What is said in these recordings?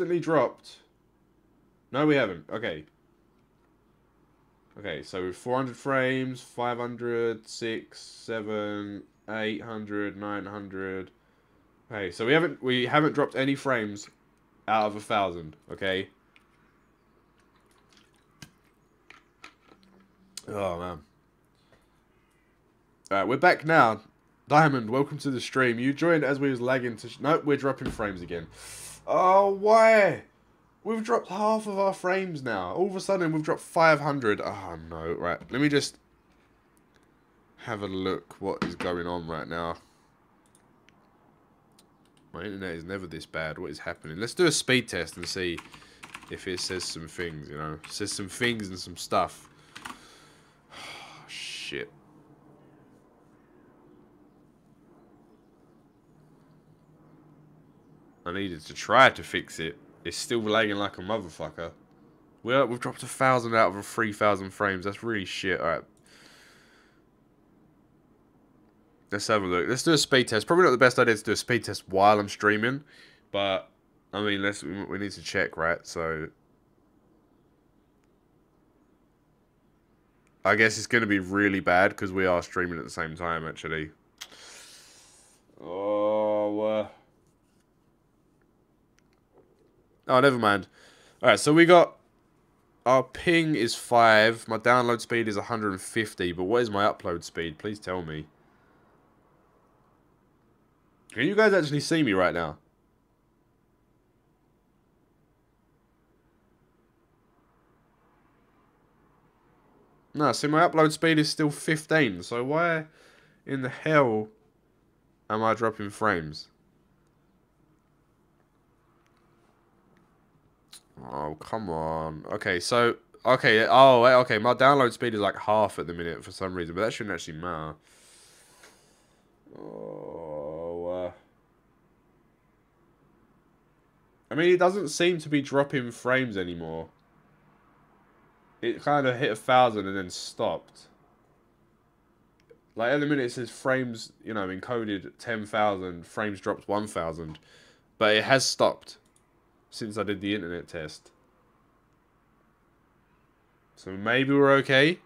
instantly dropped. No, we haven't. Okay. Okay, so 400 frames, 500, 6, 7, 800, 900. Okay, so we haven't dropped any frames out of 1,000, okay? Oh, man. Alright, we're back now. Diamond, welcome to the stream. You joined as we was lagging to... Nope, we're dropping frames again. Oh, why? We've dropped half of our frames now. All of a sudden, we've dropped 500. Oh, no. Right, let me just have a look what is going on right now. My internet is never this bad. What is happening? Let's do a speed test and see if it says some things, you know. It says some things and some stuff. Oh, shit. I needed to try to fix it. It's still lagging like a motherfucker. We've dropped 1,000 out of 3,000 frames. That's really shit. Alright. Let's have a look. Let's do a speed test. Probably not the best idea to do a speed test while I'm streaming. But, I mean, we need to check, right? So, I guess it's going to be really bad because we are streaming at the same time, actually. Oh, oh, never mind. Alright, so we got... Our ping is 5. My download speed is 150. But what is my upload speed? Please tell me. Can you guys actually see me right now? No, see, my upload speed is still 15. So why in the hell am I dropping frames? Oh, come on. Okay, so... Okay, oh, okay, my download speed is like half at the minute for some reason, but that shouldn't actually matter. Oh, I mean, it doesn't seem to be dropping frames anymore. It kind of hit 1,000 and then stopped. Like, at the minute it says frames, you know, encoded 10,000, frames dropped 1,000, but it has stopped. Since I did the internet test. So maybe we're okay.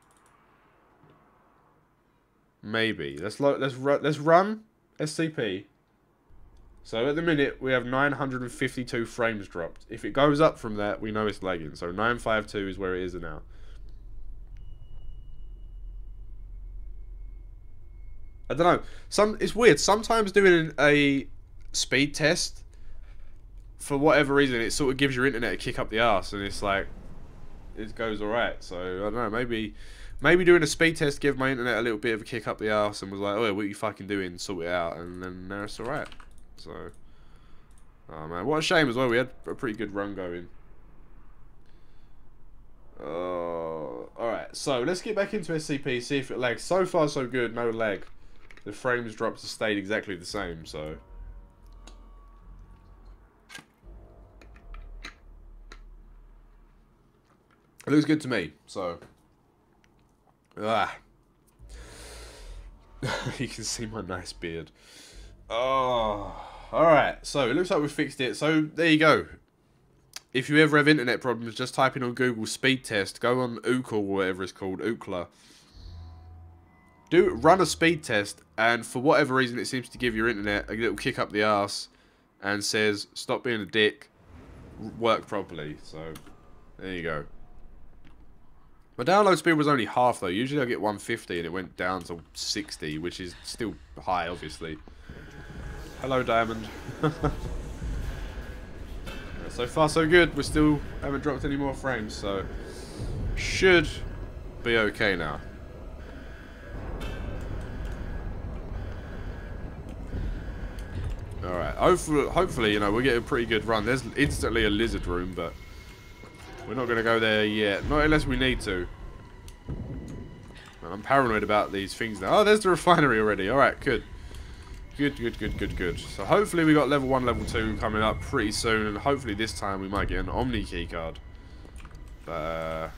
Maybe. Let's run SCP. So at the minute we have 952 frames dropped. If it goes up from that, we know it's lagging. So 952 is where it is now. I don't know. It's weird. Sometimes doing a speed test, for whatever reason, it sort of gives your internet a kick up the arse, and it's like, it goes alright. So, I don't know, maybe doing a speed test gave my internet a little bit of a kick up the arse, and was like, oh, what are you fucking doing? Sort it out, and then now it's alright. So, oh man, what a shame as well, we had a pretty good run going. Alright, so let's get back into SCP, see if it lags. So far, so good, no lag. The frames drops have stayed exactly the same, so... It looks good to me, so... Ah. You can see my nice beard. Oh. Alright, so it looks like we've fixed it. So, there you go. If you ever have internet problems, just type in on Google speed test. Go on Ookla, or whatever it's called, Ookla. Run a speed test, and for whatever reason it seems to give your internet a little kick up the arse, and says, stop being a dick, work properly. So, there you go. My download speed was only half though. Usually I get 150 and it went down to 60, which is still high, obviously. Hello, Diamond. So far, so good. We still haven't dropped any more frames, so... Should be okay now. Alright, hopefully, you know, we're getting a pretty good run. There's instantly a lizard room, but... We're not going to go there yet. Not unless we need to. I'm paranoid about these things now. Oh, there's the refinery already. Alright, good. Good. So hopefully we got level 1, level 2 coming up pretty soon. And hopefully this time we might get an Omni keycard. But,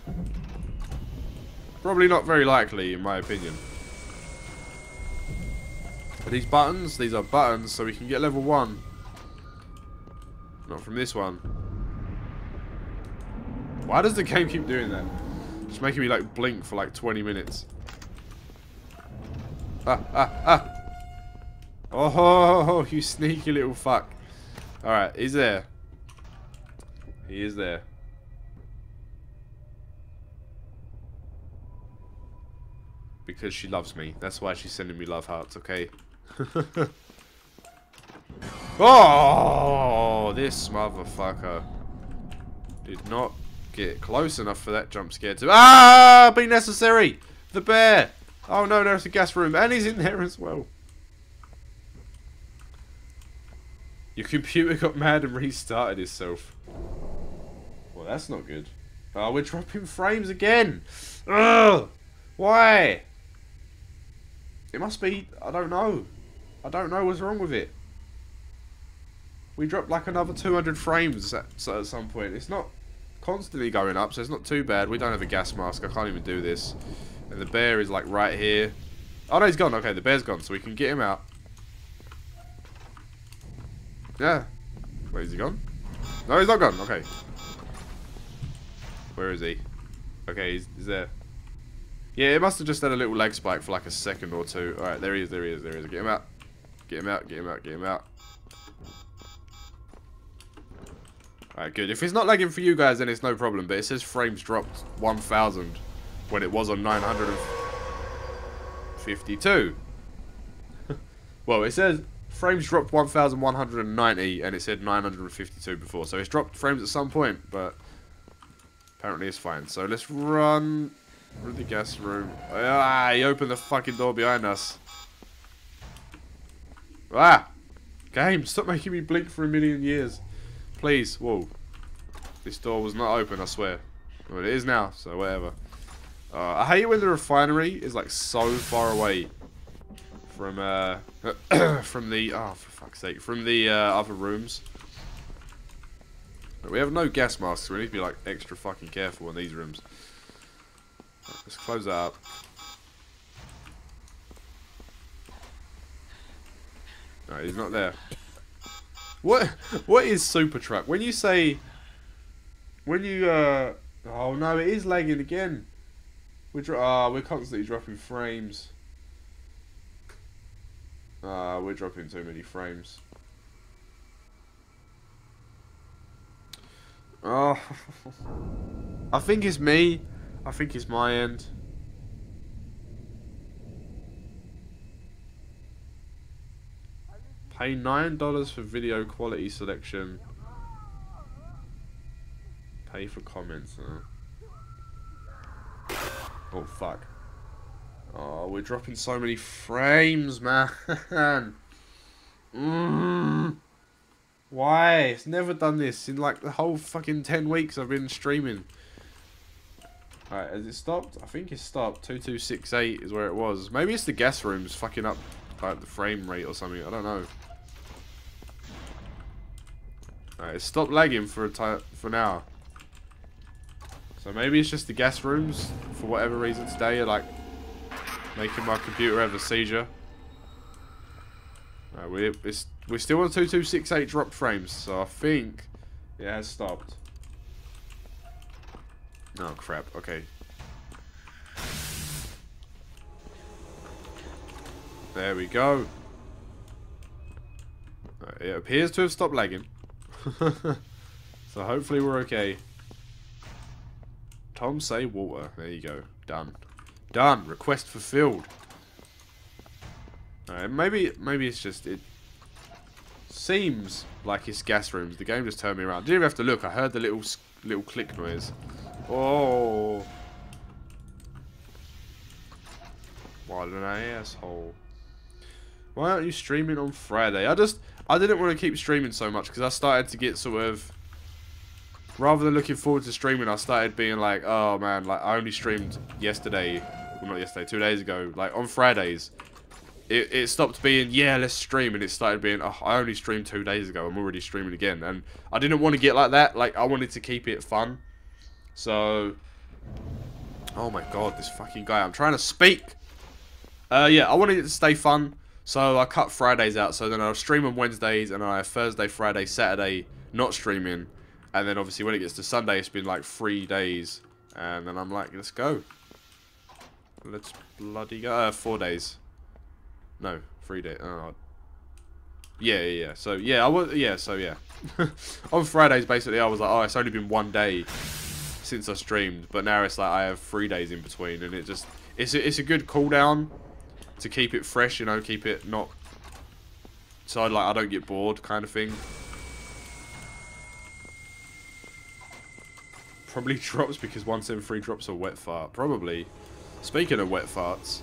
probably not very likely, in my opinion. But these buttons, these are buttons, so we can get level 1. Not from this one. Why does the game keep doing that? It's making me like blink for like 20 minutes. Ah, ah, ah. Oh, you sneaky little fuck. Alright, he's there. He is there. Because she loves me. That's why she's sending me love hearts, okay? Oh, this motherfucker did not get close enough for that jump scare to be necessary. The bear. Oh no, there's a gas room, and he's in there as well. Your computer got mad and restarted itself. Well, that's not good. Oh, we're dropping frames again. Ugh. Why? It must be. I don't know. I don't know what's wrong with it. We dropped like another 200 frames at some point. It's not constantly going up, so it's not too bad. We don't have a gas mask. I can't even do this. And the bear is like right here. Oh no, he's gone. Okay, the bear's gone, so we can get him out. Yeah. Wait, is he gone? No, he's not gone. Okay. Where is he? Okay, he's there. Yeah, it must have just had a little lag spike for like a second or two. Alright, there he is, there he is, there he is. Get him out. Get him out, get him out, get him out. Alright, good. If it's not lagging for you guys, then it's no problem. But it says frames dropped 1,000 when it was on 952. Well, it says frames dropped 1,190 and it said 952 before. So it's dropped frames at some point, but apparently it's fine. So let's run... We're in the gas room. Ah, he opened the fucking door behind us. Ah! Game, stop making me blink for a million years. Please, whoa. This door was not open, I swear. Well, it is now, so whatever. I hate when the refinery is like so far away from, from the, oh for fuck's sake, from the other rooms. But we have no gas masks, so we need to be like extra fucking careful in these rooms. Let's close that up. No, he's not there. What is Super Truck? When you say... When you... oh no, it is lagging again. We're constantly dropping frames. We're dropping too many frames. Oh. I think it's me. I think it's my end. Pay $9 for video quality selection. Pay for comments. Oh fuck. Oh, we're dropping so many frames, man. Why? It's never done this in like the whole fucking 10 weeks I've been streaming. Alright, has it stopped? I think it's stopped. 2268 is where it was. Maybe it's the gas rooms fucking up like the frame rate or something. I don't know. Alright, it stopped lagging for an hour. So maybe it's just the gas rooms for whatever reason today are like making my computer have a seizure. Alright, we're still on 2268 drop frames, so I think it has stopped. Oh crap, okay. There we go. Right, it appears to have stopped lagging. So hopefully we're okay. Tom say water. There you go. Done. Done. Request fulfilled. Alright, maybe it's just it seems like it's gas rooms. The game just turned me around. Didn't even have to look, I heard the little click noise. Oh, what an asshole. Why aren't you streaming on Friday? I didn't want to keep streaming so much because I started to get sort of, rather than looking forward to streaming, I started being like, oh man, like I only streamed yesterday, well not yesterday, 2 days ago, like on Fridays. It stopped being, yeah, let's stream, and it started being, oh, I only streamed 2 days ago, I'm already streaming again, and I didn't want to get like that, like I wanted to keep it fun. So, oh my god, this fucking guy, I'm trying to speak. Yeah, I wanted it to stay fun, so I cut Fridays out, so then I'll stream on Wednesdays, and I have Thursday, Friday, Saturday, not streaming, And then obviously when it gets to Sunday, it's been like 3 days. And then I'm like, let's go. Let's bloody go. 4 days. No, 3 days. Oh. Yeah. So, yeah, I was, yeah, so, yeah. On Fridays, basically, I was like, oh, it's only been 1 day since I streamed. But now it's like I have 3 days in between. And it just, it's a good cool down to keep it fresh, you know, keep it not, so I'd like, I don't get bored kind of thing. Probably drops because 173 drops a wet fart. Probably. Speaking of wet farts,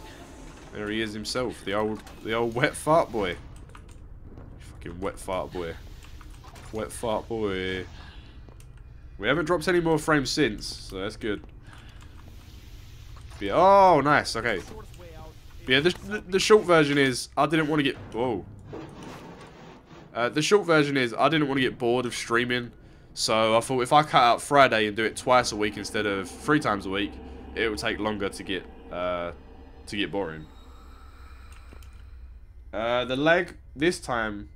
there he is himself, the old wet fart boy. Fucking wet fart boy. Wet fart boy. We haven't dropped any more frames since, so that's good. But yeah, oh, nice. Okay. But yeah, the short version is I didn't want to get. Whoa. The short version is I didn't want to get bored of streaming. So I thought if I cut out Friday and do it twice a week instead of 3 times a week, it would take longer to get boring. The lag this time,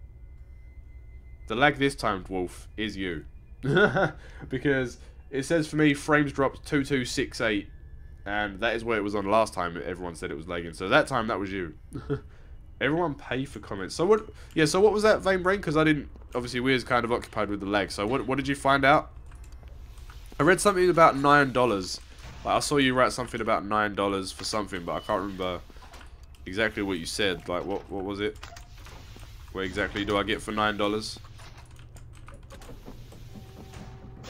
Dwarf, is you. Because it says for me, frames dropped 2268, and that is where it was on last time. Everyone said it was lagging, so that time that was you. Everyone pay for comments. So what? Yeah. So what was that, Vain Brain? Because I didn't. Obviously, we was kind of occupied with the lag. So what? What did you find out? I read something about $9. Like I saw you write something about $9 for something, but I can't remember exactly what you said. Like what? What was it? What exactly do I get for $9?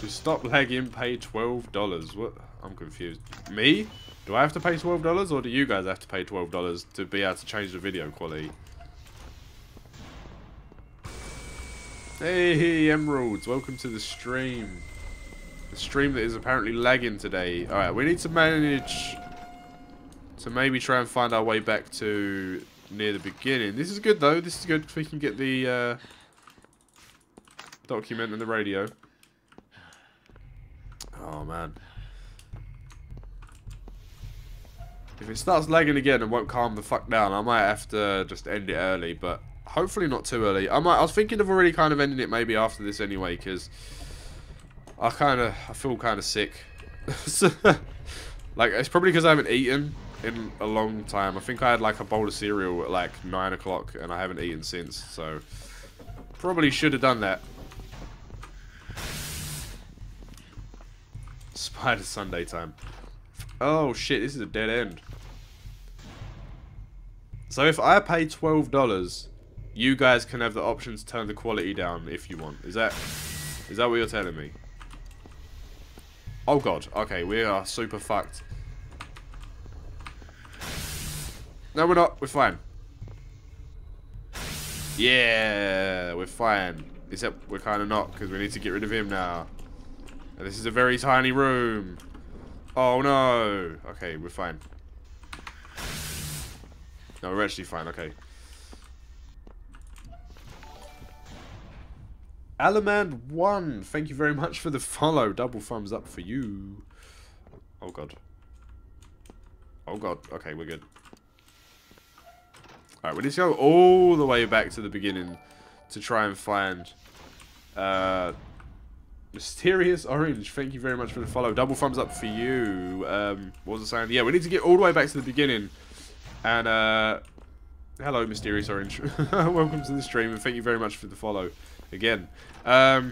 To stop lagging, pay $12. What? I'm confused. Me? Do I have to pay $12 or do you guys have to pay $12 to be able to change the video quality? Hey, Emeralds, welcome to the stream. The stream that is apparently lagging today. Alright, we need to manage to maybe try and find our way back to near the beginning. This is good though, this is good if we can get the document and the radio. Oh man. If it starts lagging again and won't calm the fuck down, I might have to just end it early, but hopefully not too early. I was thinking of already kind of ending it maybe after this anyway, because I feel kind of sick. Like, it's probably because I haven't eaten in a long time. I think I had like a bowl of cereal at like 9 o'clock and I haven't eaten since, so probably should have done that. Spider Sunday time. Oh shit, this is a dead end. So if I pay $12, you guys can have the option to turn the quality down if you want. Is that what you're telling me? Oh god, okay, we are super fucked. No, we're not, we're fine. Yeah, we're fine. Except we're kind of not, because we need to get rid of him now. And this is a very tiny room. Oh no! Okay, we're fine. No, we're actually fine, okay. Alamand1, thank you very much for the follow. Double thumbs up for you. Oh god. Oh god, okay, we're good. Alright, we need to go all the way back to the beginning to try and find... Mysterious Orange, thank you very much for the follow. Double thumbs up for you. What was I saying? Yeah, we need to get all the way back to the beginning. And, hello, Mysterious Orange. Welcome to the stream, and thank you very much for the follow. Again. Oh,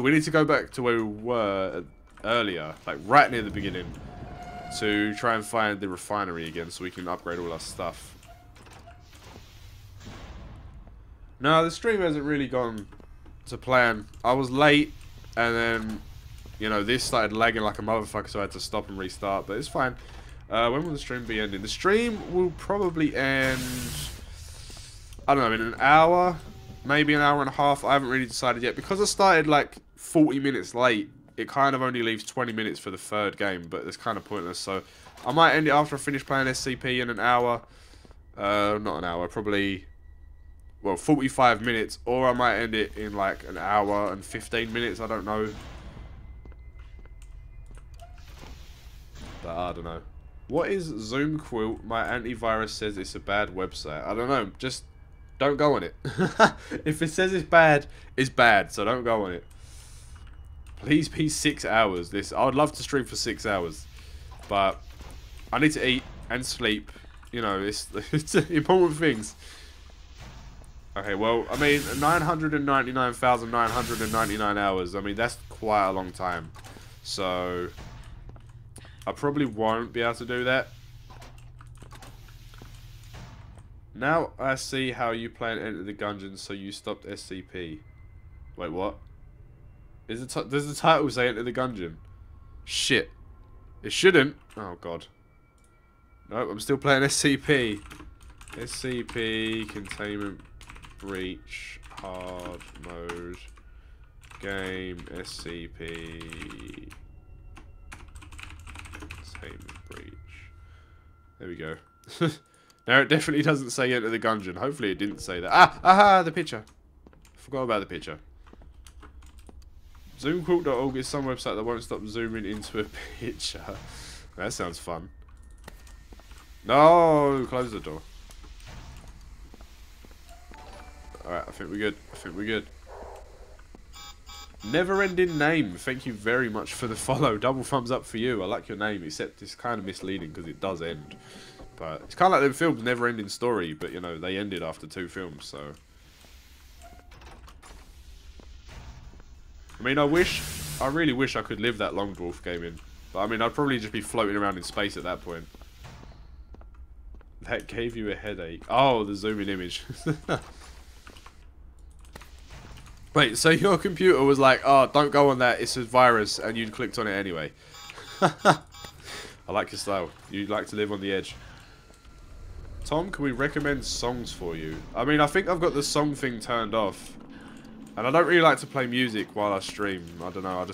we need to go back to where we were earlier. Like, right near the beginning. To try and find the refinery again, so we can upgrade all our stuff. No, the stream hasn't really gone to plan. I was late, and then, you know, this started lagging like a motherfucker, so I had to stop and restart, but it's fine. When will the stream be ending? The stream will probably end, I don't know, in an hour, maybe an hour and a half. I haven't really decided yet. Because I started, like, 40 minutes late, it kind of only leaves 20 minutes for the third game, but it's kind of pointless, so I might end it after I finish playing SCP in an hour. Not an hour, probably... Well, 45 minutes, or I might end it in like an hour and 15 minutes, I don't know. But I don't know. What is Zoom Quilt? My antivirus says it's a bad website. I don't know, just Don't go on it. If it says it's bad, so don't go on it. Please be 6 hours. This I would love to stream for 6 hours, but I need to eat and sleep. You know, it's important things. Okay, well, I mean, 999,999 hours. I mean, that's quite a long time. So, I probably won't be able to do that. Now I see how you plan Enter the Gungeon, so you stopped SCP. Wait, what? Does the title say Enter the Gungeon? Shit. It shouldn't. Oh, God. Nope, I'm still playing SCP. SCP Containment Breach Hard Mode Game SCP Containment Breach. There we go. Now it definitely doesn't say Enter the Gungeon. Hopefully it didn't say that. Ah! Aha! The picture. Forgot about the picture. Zoomcourt.org is some website that won't stop zooming into a picture. That sounds fun. No! Close the door. Alright, I think we're good. I think we're good. Never-Ending Name. Thank you very much for the follow. Double thumbs up for you. I like your name, except it's kind of misleading because it does end. But it's kind of like them films, Never-Ending Story, but, you know, they ended after 2 films, so... I mean, I really wish I could live that long dwarf game in. But, I mean, I'd probably just be floating around in space at that point. That gave you a headache. Oh, the zooming image. Wait, so your computer was like, oh, don't go on that, it's a virus, and you clicked on it anyway. I like your style. You like to live on the edge. Tom, can we recommend songs for you? I mean, I think I've got the song thing turned off. And I don't really like to play music while I stream. I don't know,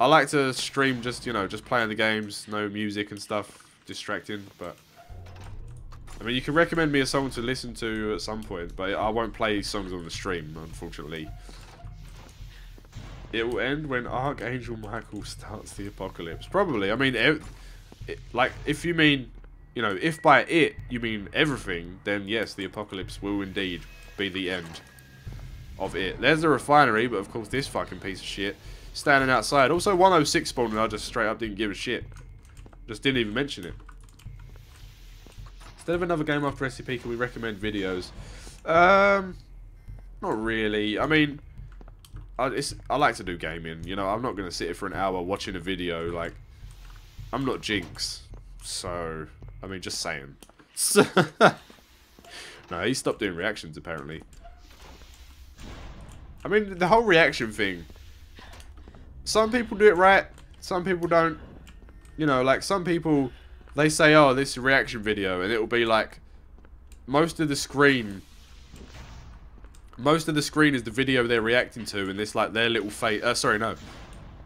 I like to stream just, you know, just playing the games. No music and stuff. Distracting, but... I mean, you can recommend me a song to listen to at some point. But I won't play songs on the stream, unfortunately. It will end when Archangel Michael starts the apocalypse. Probably. I mean... like, if you mean, you know, if by it you mean everything, then yes, the apocalypse will indeed be the end of it. There's the refinery, but of course this fucking piece of shit standing outside. Also 106 spawned and I just straight up didn't give a shit. Just didn't even mention it. Instead of another game after SCP, can we recommend videos? Not really. I mean, I like to do gaming, you know, I'm not going to sit here for an hour watching a video, like, I'm not Jinx, so, I mean, just saying. No, he stopped doing reactions, apparently. I mean, the whole reaction thing. Some people do it right, some people don't. You know, like, some people, they say, oh, this is a reaction video, and it'll be, like, most of the screen is the video they're reacting to, and it's, like, their little face, sorry, no.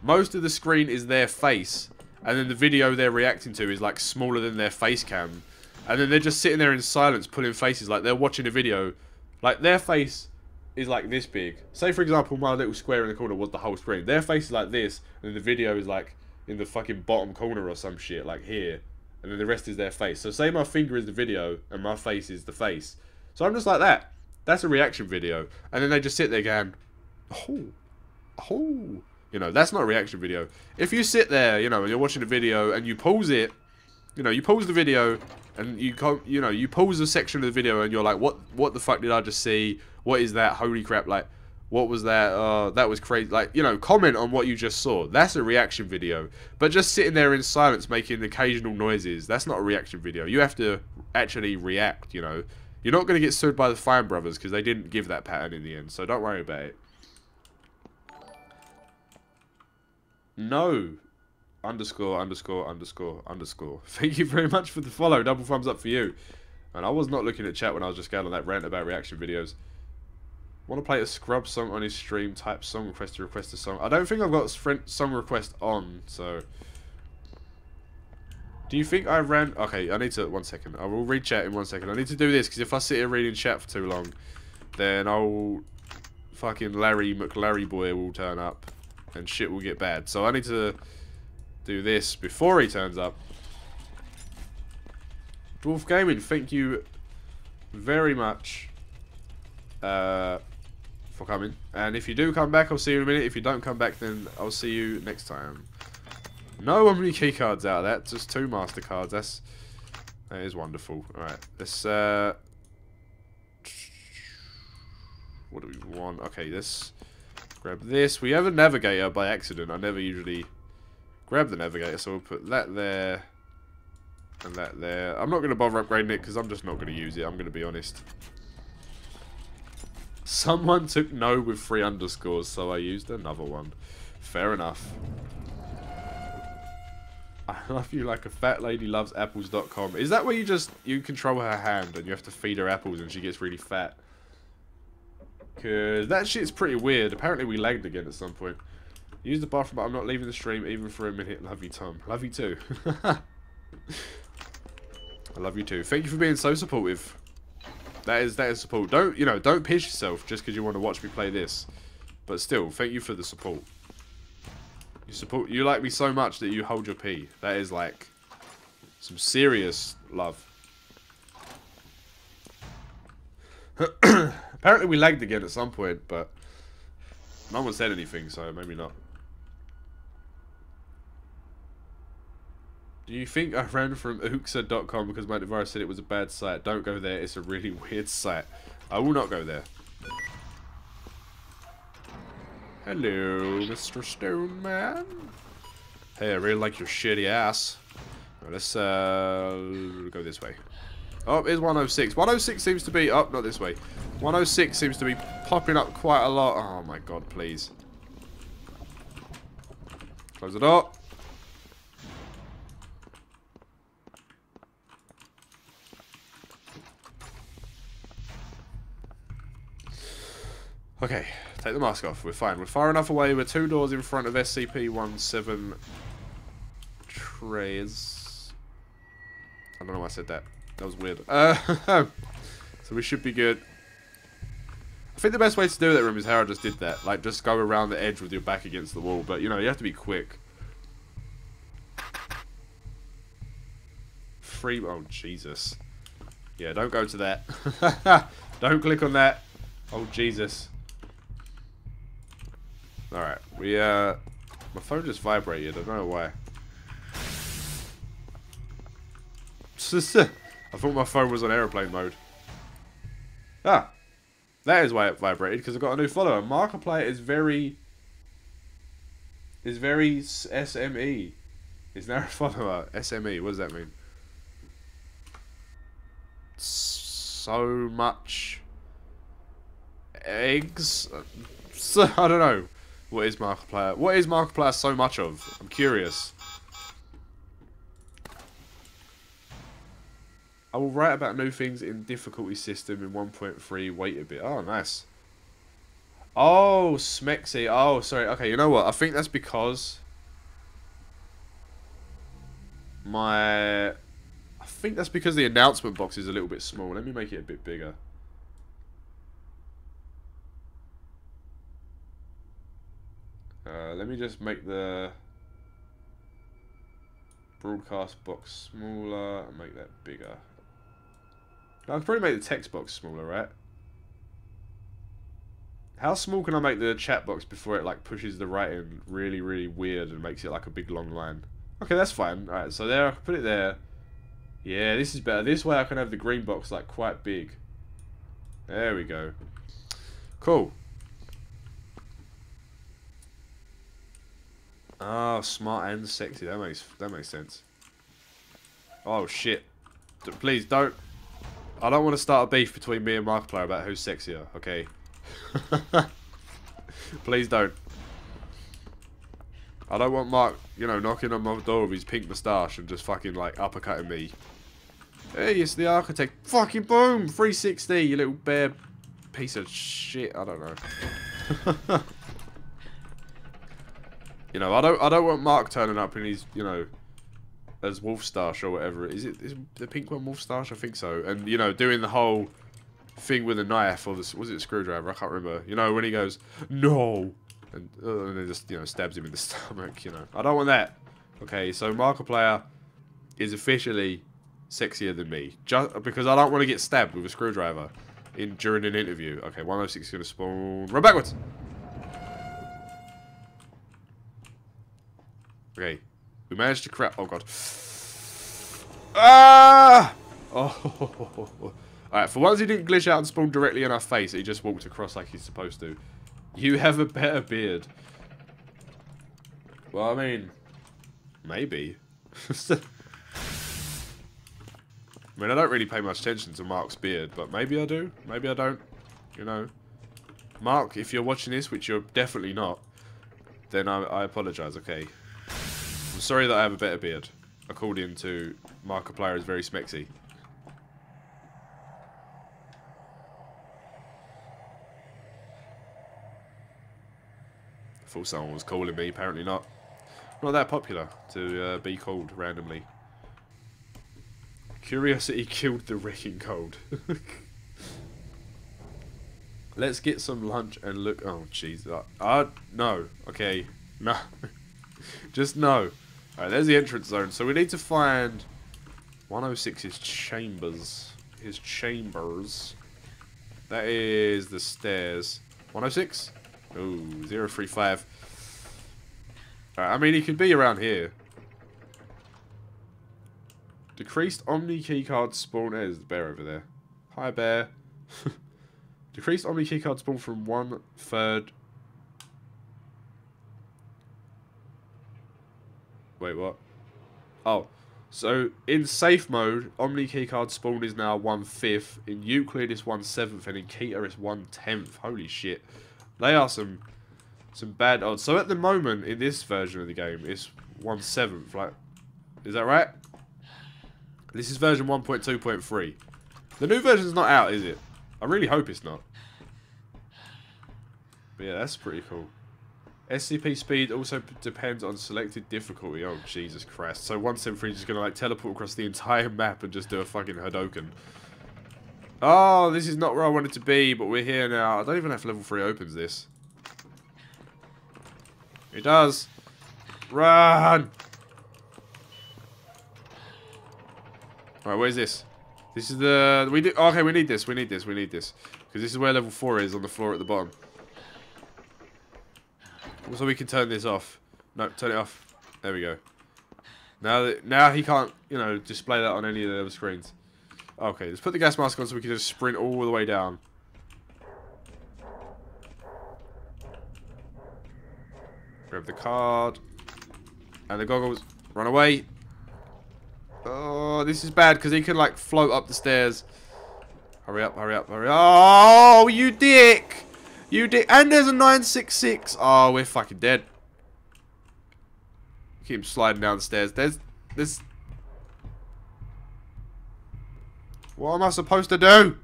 Most of the screen is their face, and then the video they're reacting to is like smaller than their face cam. And then they're just sitting there in silence pulling faces like they're watching a video. Like their face is like this big. Say for example my little square in the corner was the whole screen. Their face is like this and the video is like in the fucking bottom corner or some shit like here. And then the rest is their face. So say my finger is the video and my face is the face. So I'm just like that. That's a reaction video. And then they just sit there going, oh, oh. You know, that's not a reaction video. If you sit there, you know, and you're watching a video and you pause it, you know, you pause the video and you can't, you know, you pause a section of the video and you're like, what the fuck did I just see? What is that? Holy crap, like, what was that? That was crazy. Like, you know, comment on what you just saw. That's a reaction video. But just sitting there in silence making occasional noises, that's not a reaction video. You have to actually react, you know. You're not going to get sued by the Fine Brothers because they didn't give that pattern in the end, so don't worry about it. No. _____. Thank you very much for the follow. Double thumbs up for you. And I was not looking at chat when I was just going on that rant about reaction videos. Want to play a scrub song on his stream? Type song request to request a song. I don't think I've got song request on, so. Do you think I ran? Okay, I need to. 1 second. I will read chat in 1 second. I need to do this because if I sit here reading chat for too long, then I'll fucking Larry McLarry boy will turn up. And shit will get bad. So I need to do this before he turns up. Dwarf Gaming, thank you very much for coming. And if you do come back, I'll see you in a minute. If you don't come back, then I'll see you next time. No Omni key cards out of that. Just 2 master cards. That is wonderful. Alright, let's what do we want? Okay, let's grab this. We have a navigator by accident. I never usually grab the navigator, so we'll put that there and that there. I'm not going to bother upgrading it because I'm just not going to use it. I'm going to be honest. Someone took no with 3 underscores, so I used another one. Fair enough. I love you like a fat lady loves apples.com. Is that where you just, you control her hand and you have to feed her apples and she gets really fat? Because that shit's pretty weird. Apparently we lagged again at some point. Use the bathroom, but I'm not leaving the stream even for a minute. Love you, Tom. Love you too. I love you too. Thank you for being so supportive. That is support. Don't, you know, don't piss yourself just because you want to watch me play this. But still, thank you for the support. You support, you like me so much that you hold your pee. That is like some serious love. Apparently we lagged again at some point, but no one said anything, so maybe not. Do you think I ran from Ookla.com because my device said it was a bad site? Don't go there, it's a really weird site. I will not go there. Hello, Mr. Stoneman. Hey, I really like your shitty ass. Right, let's go this way. Oh, here's 106. 106 seems to be... Oh, not this way. 106 seems to be popping up quite a lot. Oh my god, please. Close the door. Okay, take the mask off. We're fine. We're far enough away. We're 2 doors in front of SCP-173. I don't know why I said that. That was weird. So we should be good. I think the best way to do that room is how I just did that. Like, just go around the edge with your back against the wall. But, you know, you have to be quick. Free... Oh, Jesus. Yeah, don't go to that. Don't click on that. Oh, Jesus. Alright, we, my phone just vibrated, I don't know why. I thought my phone was on airplane mode. Ah! That is why it vibrated, because I've got a new follower. Markiplier is very SME. Is now a follower. SME, what does that mean? So much... eggs? I don't know. What is Markiplier? What is Markiplier so much of? I'm curious. I will write about new things in difficulty system in 1.3. Wait a bit. Oh, nice. Oh, Smexy. Oh, sorry. Okay, you know what? I think that's because... I think that's because the announcement box is a little bit small. Let me make it a bit bigger. Let me just make the broadcast box smaller and make that bigger. I can probably make the text box smaller, right? How small can I make the chat box before it like pushes the writing really, really weird and makes it like a big long line? Okay, that's fine. Alright, so there, I can put it there. Yeah, this is better. This way I can have the green box like quite big. There we go. Cool. Oh, smart and sexy. That makes sense. Oh shit! Please don't. I don't want to start a beef between me and Markiplier about who's sexier. Okay. Please don't. I don't want Mark, you know, knocking on my door with his pink moustache and just fucking like uppercutting me. Hey, it's the architect. Fucking boom! 360. You little bear piece of shit. I don't know. You know, I don't want Mark turning up in his, you know, as Wolfstache or whatever. Is the pink one Wolfstache? I think so. And, you know, doing the whole thing with a knife or this, was it a screwdriver? I can't remember. You know, when he goes, no! And then just, you know, stabs him in the stomach, you know. I don't want that. Okay, so Markiplier is officially sexier than me. Just because I don't want to get stabbed with a screwdriver. during an interview. Okay, 106 is going to spawn. Run backwards! Okay. We managed to crap. Oh, God. Ah! Oh. Alright, for once he didn't glitch out and spawn directly in our face. He just walked across like he's supposed to. You have a better beard. Well, I mean... maybe. I mean, I don't really pay much attention to Mark's beard, but maybe I do, maybe I don't, you know. Mark, if you're watching this, which you're definitely not, then I apologise, okay. I'm sorry that I have a better beard, according to Markiplier is very smexy. I thought someone was calling me, apparently not. I'm not that popular to be called randomly. Curiosity killed the wrecking cold. Let's get some lunch and look. Oh, jeez. No. Okay. No. Just no. Alright, there's the entrance zone. So we need to find 106's chambers. His chambers. That is the stairs. 106? Ooh, 035. Alright, I mean, he could be around here. Decreased Omni Keycard spawn. There's the bear over there. Hi, bear. Decreased Omni Keycard spawn from 1/3. Wait, what? Oh. So, in safe mode, Omni Keycard spawn is now 1/5. In Euclid, it's 1/7. And in Keter, it's 1/10. Holy shit. They are some bad odds. So, at the moment, in this version of the game, it's 1/7. Like, is that right? This is version 1.2.3. The new version's not out, is it? I really hope it's not. But yeah, that's pretty cool. SCP speed also depends on selected difficulty. Oh, Jesus Christ. So 173 is just going to like teleport across the entire map and just do a fucking Hadouken. Oh, this is not where I wanted to be, but we're here now. I don't even know if level 3 opens this. It does. Run! Alright, where's this? This is the... okay, we need this, we need this. Because this is where level 4 is, on the floor at the bottom. Also, we can turn this off. No, turn it off. There we go. Now he can't, you know, display that on any of the other screens. Okay, let's put the gas mask on so we can just sprint all the way down. Grab the card. And the goggles. Run away. Oh, this is bad, because he could, like, float up the stairs. Hurry up, hurry up, hurry up. Oh, you dick! You dick. And there's a 966. Oh, we're fucking dead. Keep him sliding down the stairs. There's... what am I supposed to do?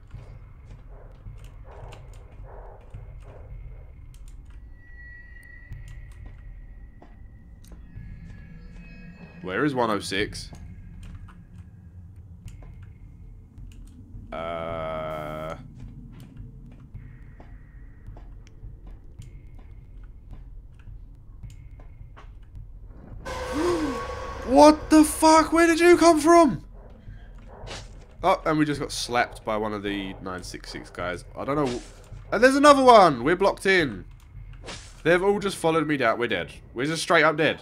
Where is 106? What the fuck? Where did you come from? Oh, and we just got slapped by one of the 966 guys. I don't know. And there's another one. We're blocked in. They've all just followed me down. We're dead. We're just straight up dead.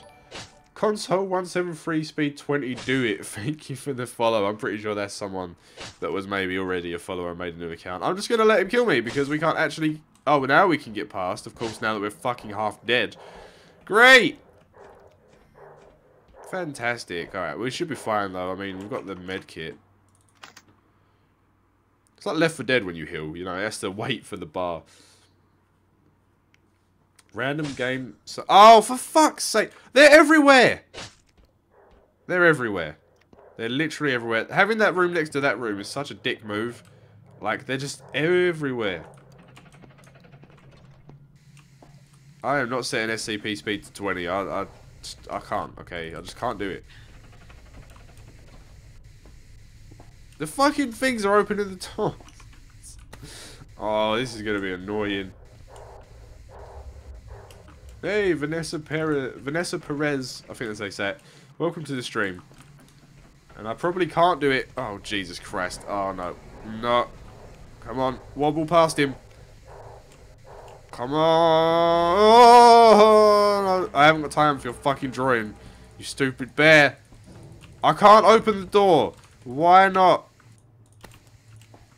Console 173 speed 20, do it. Thank you for the follow. I'm pretty sure that's someone that was maybe already a follower and made a new account. I'm just going to let him kill me because we can't actually... oh, well, now we can get past, of course, now that we're fucking half dead. Great! Fantastic. Alright, we should be fine, though. I mean, we've got the med kit. It's like Left 4 Dead when you heal, you know. It has to wait for the bar. Random game... so oh, for fuck's sake. They're everywhere. They're everywhere. They're literally everywhere. Having that room next to that room is such a dick move. Like, they're just everywhere. I am not setting SCP speed to 20. I can't, okay? I just can't do it. The fucking things are open at the top. Oh, this is going to be annoying. Hey, Vanessa Perez, I think that's how you say it. Welcome to the stream. And I probably can't do it. Oh, Jesus Christ. Oh, no. No. Come on. Wobble past him. Come on. I haven't got time for your fucking drawing. You stupid bear. I can't open the door. Why not?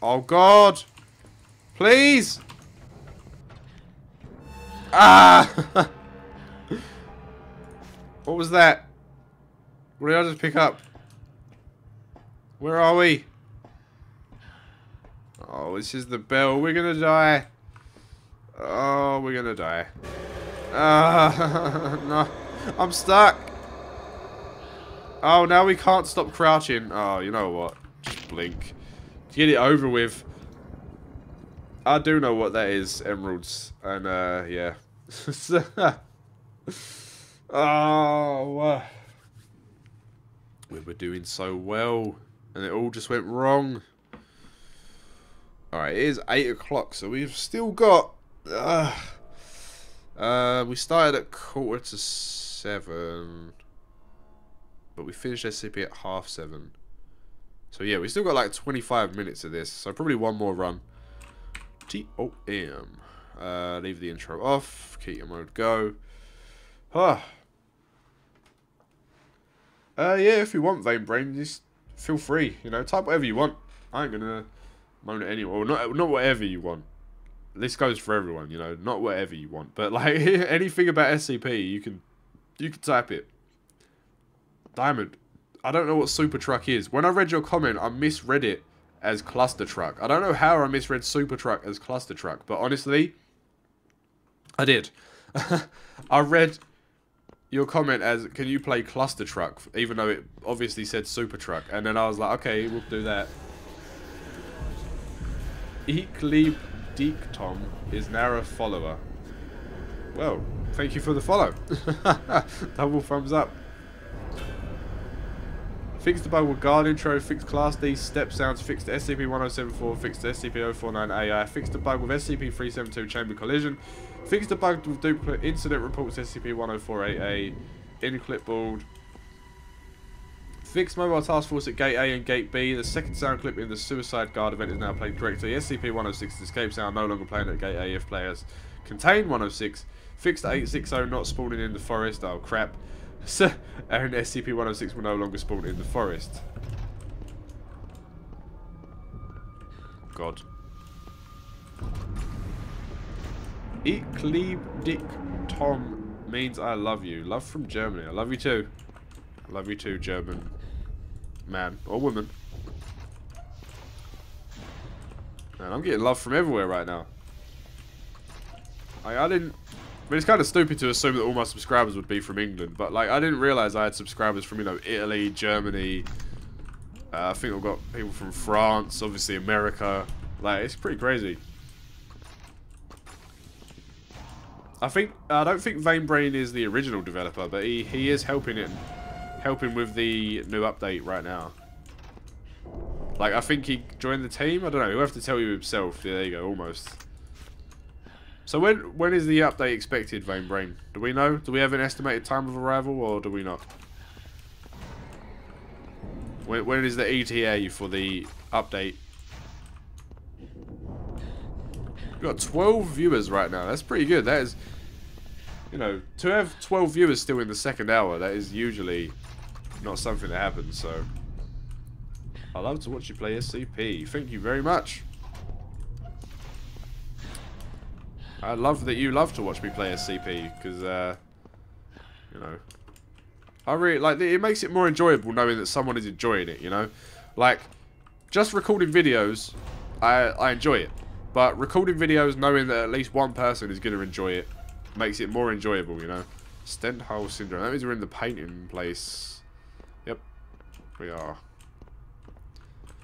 Oh, God. Please. Ah. What was that? What did I just pick up? Where are we? Oh, this is the bell. We're gonna die. Oh, we're gonna die. No. I'm stuck. Oh, now we can't stop crouching. Oh, you know what? Just blink. Get it over with. I do know what that is. Emeralds. And, yeah. Oh, we were doing so well, and it all just went wrong. Alright, it is 8 o'clock, so we've still got... we started at 6:45, but we finished SCP at 7:30. So yeah, we still got like 25 minutes of this, so probably one more run. T-O-M. Leave the intro off, keep your mode go. Huh. Yeah, if you want Vein Brain, just feel free, you know, type whatever you want. I ain't gonna moan at anyone, or not whatever you want. This goes for everyone, you know, not whatever you want, but like, anything about SCP, you can type it. Diamond, I don't know what Super Truck is. When I read your comment, I misread it as Cluster Truck. I don't know how I misread Super Truck as Cluster Truck, but honestly, I did. I read your comment as, can you play Cluster Truck, even though it obviously said Super Truck, and then I was like, okay, we'll do that. Eekleep Deektom is now a follower. Well, thank you for the follow. Double thumbs up. Fixed the bug with guard intro, fixed Class D step sounds, fixed SCP-1074, fixed SCP-049 AI, fixed the bug with SCP-372 chamber collision, fixed the bug with duplicate incident reports SCP-1048A in clipboard. Fixed mobile task force at gate A and gate B. The second sound clip in the suicide guard event is now played correctly. SCP-106 escape sound no longer playing at gate A if players contain 106. Fixed 860 not spawning in the forest. Oh crap. And SCP-106 will no longer spawn in the forest. God. Eekleeb Dick Tom means I love you. Love from Germany. I love you too. I love you too, German man or woman. Man, I'm getting love from everywhere right now. I didn't... I mean, it's kind of stupid to assume that all my subscribers would be from England, but like, I didn't realise I had subscribers from, you know, Italy, Germany. I think I've got people from France, obviously America. Like, it's pretty crazy. I don't think Vanebrain is the original developer, but he is helping with the new update right now. Like, I think he joined the team. I don't know. He'll have to tell you himself. Yeah, there you go. Almost. So when is the update expected, Vanebrain? Do we know? Do we have an estimated time of arrival, or do we not? When is the ETA for the update? We've got 12 viewers right now. That's pretty good. That is, you know, to have 12 viewers still in the second hour, that is usually not something that happens, so. I love to watch you play SCP. Thank you very much. I love that you love to watch me play SCP, because, you know, I really, like, it makes it more enjoyable knowing that someone is enjoying it, you know? Like, just recording videos, I enjoy it. But recording videos knowing that at least one person is going to enjoy it makes it more enjoyable, you know? Stendhal Syndrome, that means we're in the painting place. Yep, we are.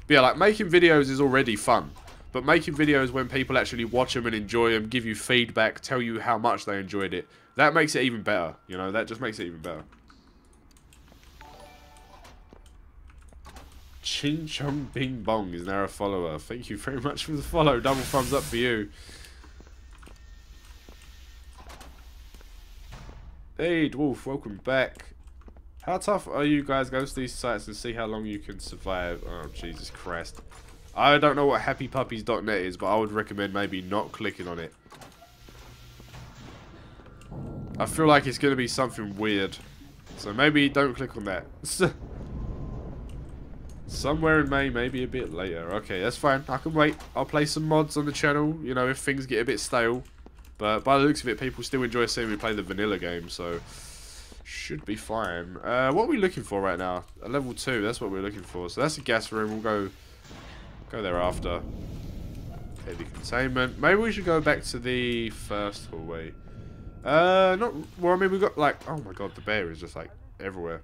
But yeah, like, making videos is already fun. But making videos when people actually watch them and enjoy them, give you feedback, tell you how much they enjoyed it, that makes it even better. You know, that just makes it even better. Chin Chong Bing Bong is now a follower. Thank you very much for the follow. Double thumbs up for you. Hey, Dwarf, welcome back. How tough are you guys? Go to these sites and see how long you can survive. Oh, Jesus Christ. I don't know what happypuppies.net is, but I would recommend maybe not clicking on it. I feel like it's going to be something weird. So maybe don't click on that. Somewhere in May, maybe a bit later. Okay, that's fine. I can wait. I'll play some mods on the channel, you know, if things get a bit stale. But by the looks of it, people still enjoy seeing me play the vanilla game, so should be fine. What are we looking for right now? A level 2, that's what we're looking for. So that's a gas room. We'll go there after. Heavy containment. Maybe we should go back to the first hallway. Not... Well, I mean, we've got, like... Oh, my God, the bear is just, like, everywhere.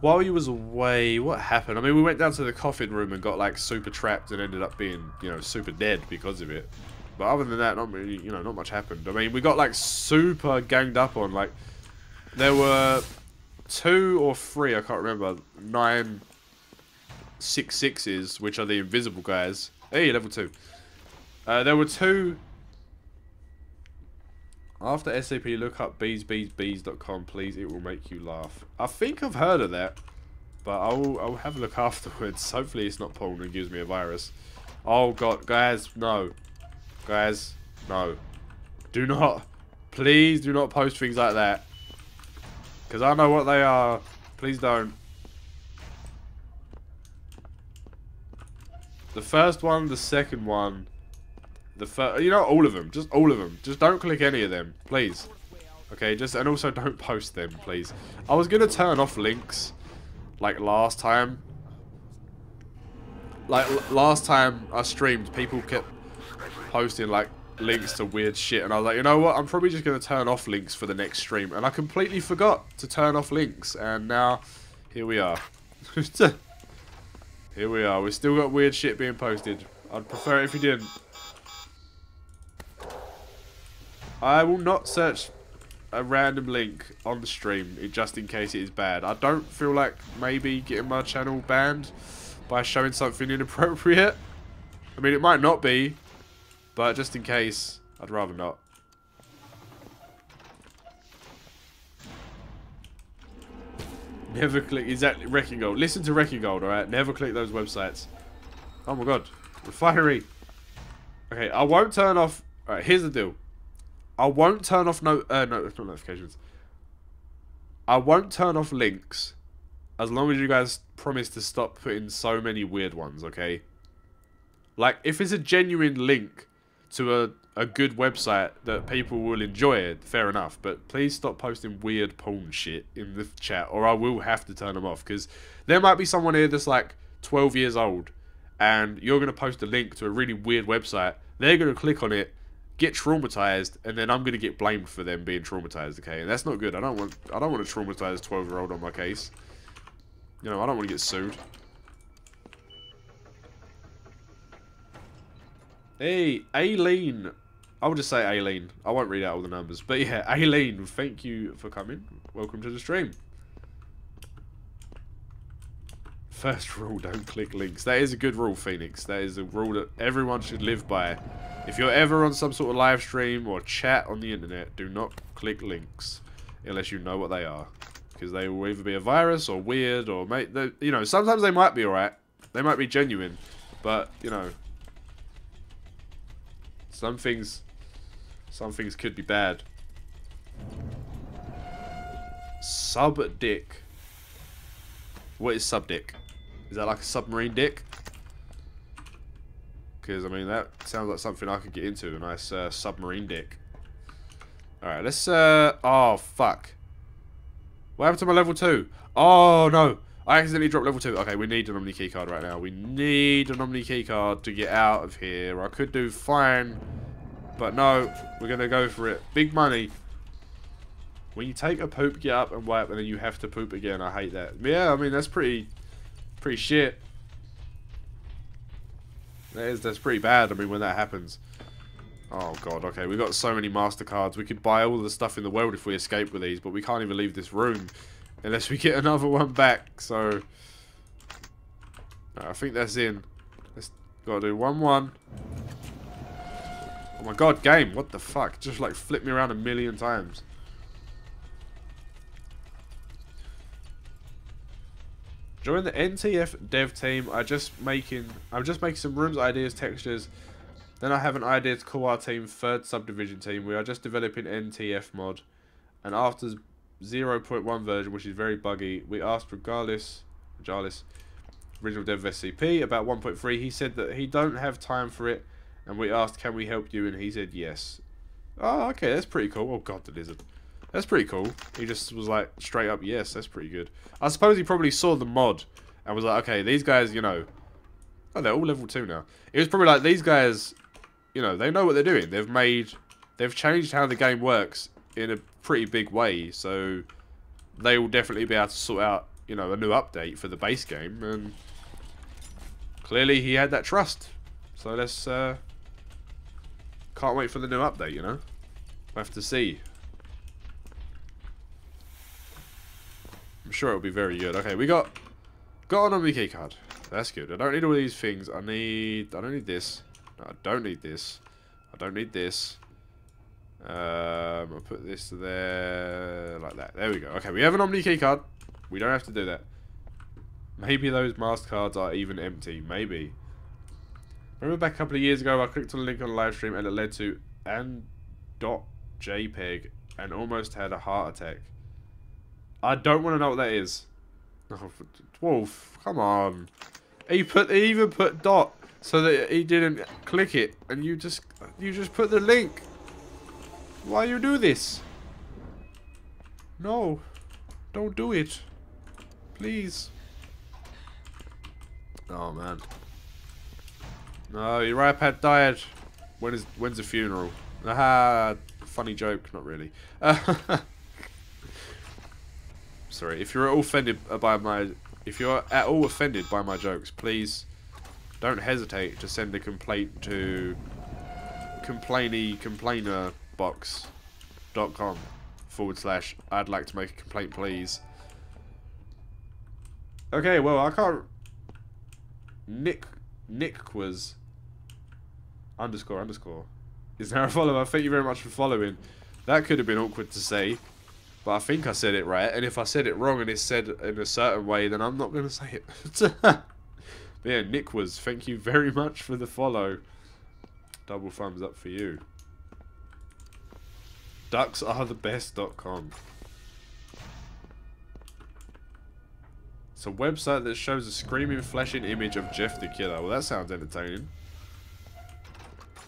While you was away, what happened? I mean, we went down to the coffin room and got, like, super trapped and ended up being, you know, super dead because of it. But other than that, not really, you know, not much happened. I mean, we got, like, super ganged up on, like, there were 2 or 3, I can't remember, 966s, which are the invisible guys. Hey, level 2. There were 2... After SCP, look up beesbeesbees.com, please. It will make you laugh. I think I've heard of that, but I'll have a look afterwards. Hopefully it's not porn and gives me a virus. Oh, God. Guys, no. Guys, no. Do not. Please do not post things like that. Because I know what they are. Please don't. The first one, the second one. You know, all of them. Just all of them. Just don't click any of them, please. Okay, just... And also don't post them, please. I was going to turn off links, like, last time. Like, last time I streamed, people kept posting, like, links to weird shit. And I was like, you know what? I'm probably just going to turn off links for the next stream. And I completely forgot to turn off links. And now, here we are. Here we are. We've still got weird shit being posted. I'd prefer it if you didn't. I will not search a random link on the stream just in case it is bad. I don't feel like maybe getting my channel banned by showing something inappropriate. I mean, it might not be, but just in case, I'd rather not. Never click, exactly, Wrecking Gold. Listen to Wrecking Gold, alright? Never click those websites. Oh my God, refinery. Okay, I won't turn off, alright, here's the deal. I won't turn off not notifications. I won't turn off links as long as you guys promise to stop putting so many weird ones, okay? Like, if it's a genuine link to a good website that people will enjoy it, fair enough. But please stop posting weird porn shit in the chat or I will have to turn them off. Because there might be someone here that's like 12 years old and you're going to post a link to a really weird website. They're going to click on it, get traumatized, and then I'm gonna get blamed for them being traumatized, okay? And that's not good. I don't want to traumatize a 12-year-old on my case. You know, I don't want to get sued. Hey, Aileen. I would just say Aileen. I won't read out all the numbers. But yeah, Aileen, thank you for coming. Welcome to the stream. First rule, don't click links. That is a good rule, Phoenix. That is a rule that everyone should live by. If you're ever on some sort of live stream or chat on the internet, do not click links unless you know what they are. Because they will either be a virus or weird or, you know, sometimes they might be alright. They might be genuine. But, you know, some things could be bad. Subdick. What is subdick? Is that like a submarine dick? Because, I mean, that sounds like something I could get into. A nice submarine dick. Alright, let's... oh, fuck. What happened to my level 2? Oh, no. I accidentally dropped level 2. Okay, we need an Omni keycard right now. We need an Omni keycard to get out of here. I could do fine. But no, we're going to go for it. Big money. When you take a poop, get up and wipe, and then you have to poop again. I hate that. Yeah, I mean, that's pretty shit. That's pretty bad, I mean, when that happens. Oh, God, okay, we've got so many MasterCards. We could buy all the stuff in the world if we escape with these, but we can't even leave this room unless we get another one back, so... Right, I think that's in. Let's... Gotta do 1-1. Oh, my God, game, what the fuck? Just, like, flip me around a million times. During the NTF dev team, I'm just making some rooms, ideas, textures. Then I have an idea to call our team Third Subdivision Team. We are just developing NTF mod, and after 0.1 version, which is very buggy, we asked Regalis, original dev of SCP, about 1.3. He said that he don't have time for it, and we asked, "Can we help you?" And he said yes. Oh, okay, that's pretty cool. Oh god, the lizard. That's pretty cool. He just was like, straight up, yes, that's pretty good. I suppose he probably saw the mod and was like, okay, these guys, you know... Oh, they're all level 2 now. It was probably like, these guys, you know, they know what they're doing. They've made... They've changed how the game works in a pretty big way, so... They will definitely be able to sort out, you know, a new update for the base game, and... Clearly, he had that trust. So let's, can't wait for the new update, you know? We'll have to see. I'm sure it'll be very good. Okay, we got an Omni keycard. That's good. I don't need all these things. I don't need this. No, I don't need this. I don't need this. I'll put this there like that. There we go. Okay, we have an Omni keycard. We don't have to do that. Maybe those master cards are even empty. Maybe. Remember back a couple of years ago, I clicked on a link on a live stream and it led to an.jpg and almost had a heart attack. I don't want to know what that is. Oh, Wolf, come on. He even put dot so that he didn't click it, and you just put the link. Why you do this? No, don't do it, please. Oh man. No, your iPad died. When's the funeral? Aha, funny joke, not really. Sorry, if you're at all offended by my jokes, please don't hesitate to send a complaint to complainerbox.com/. I'd like to make a complaint, please. Okay, well I can't. Nick__ is now a follower. Thank you very much for following. That could have been awkward to say. But I think I said it right, and if I said it wrong and it's said in a certain way, then I'm not going to say it. But yeah, thank you very much for the follow. Double thumbs up for you. Ducksarethebest.com. It's a website that shows a screaming, flashing image of Jeff the Killer. Well, that sounds entertaining.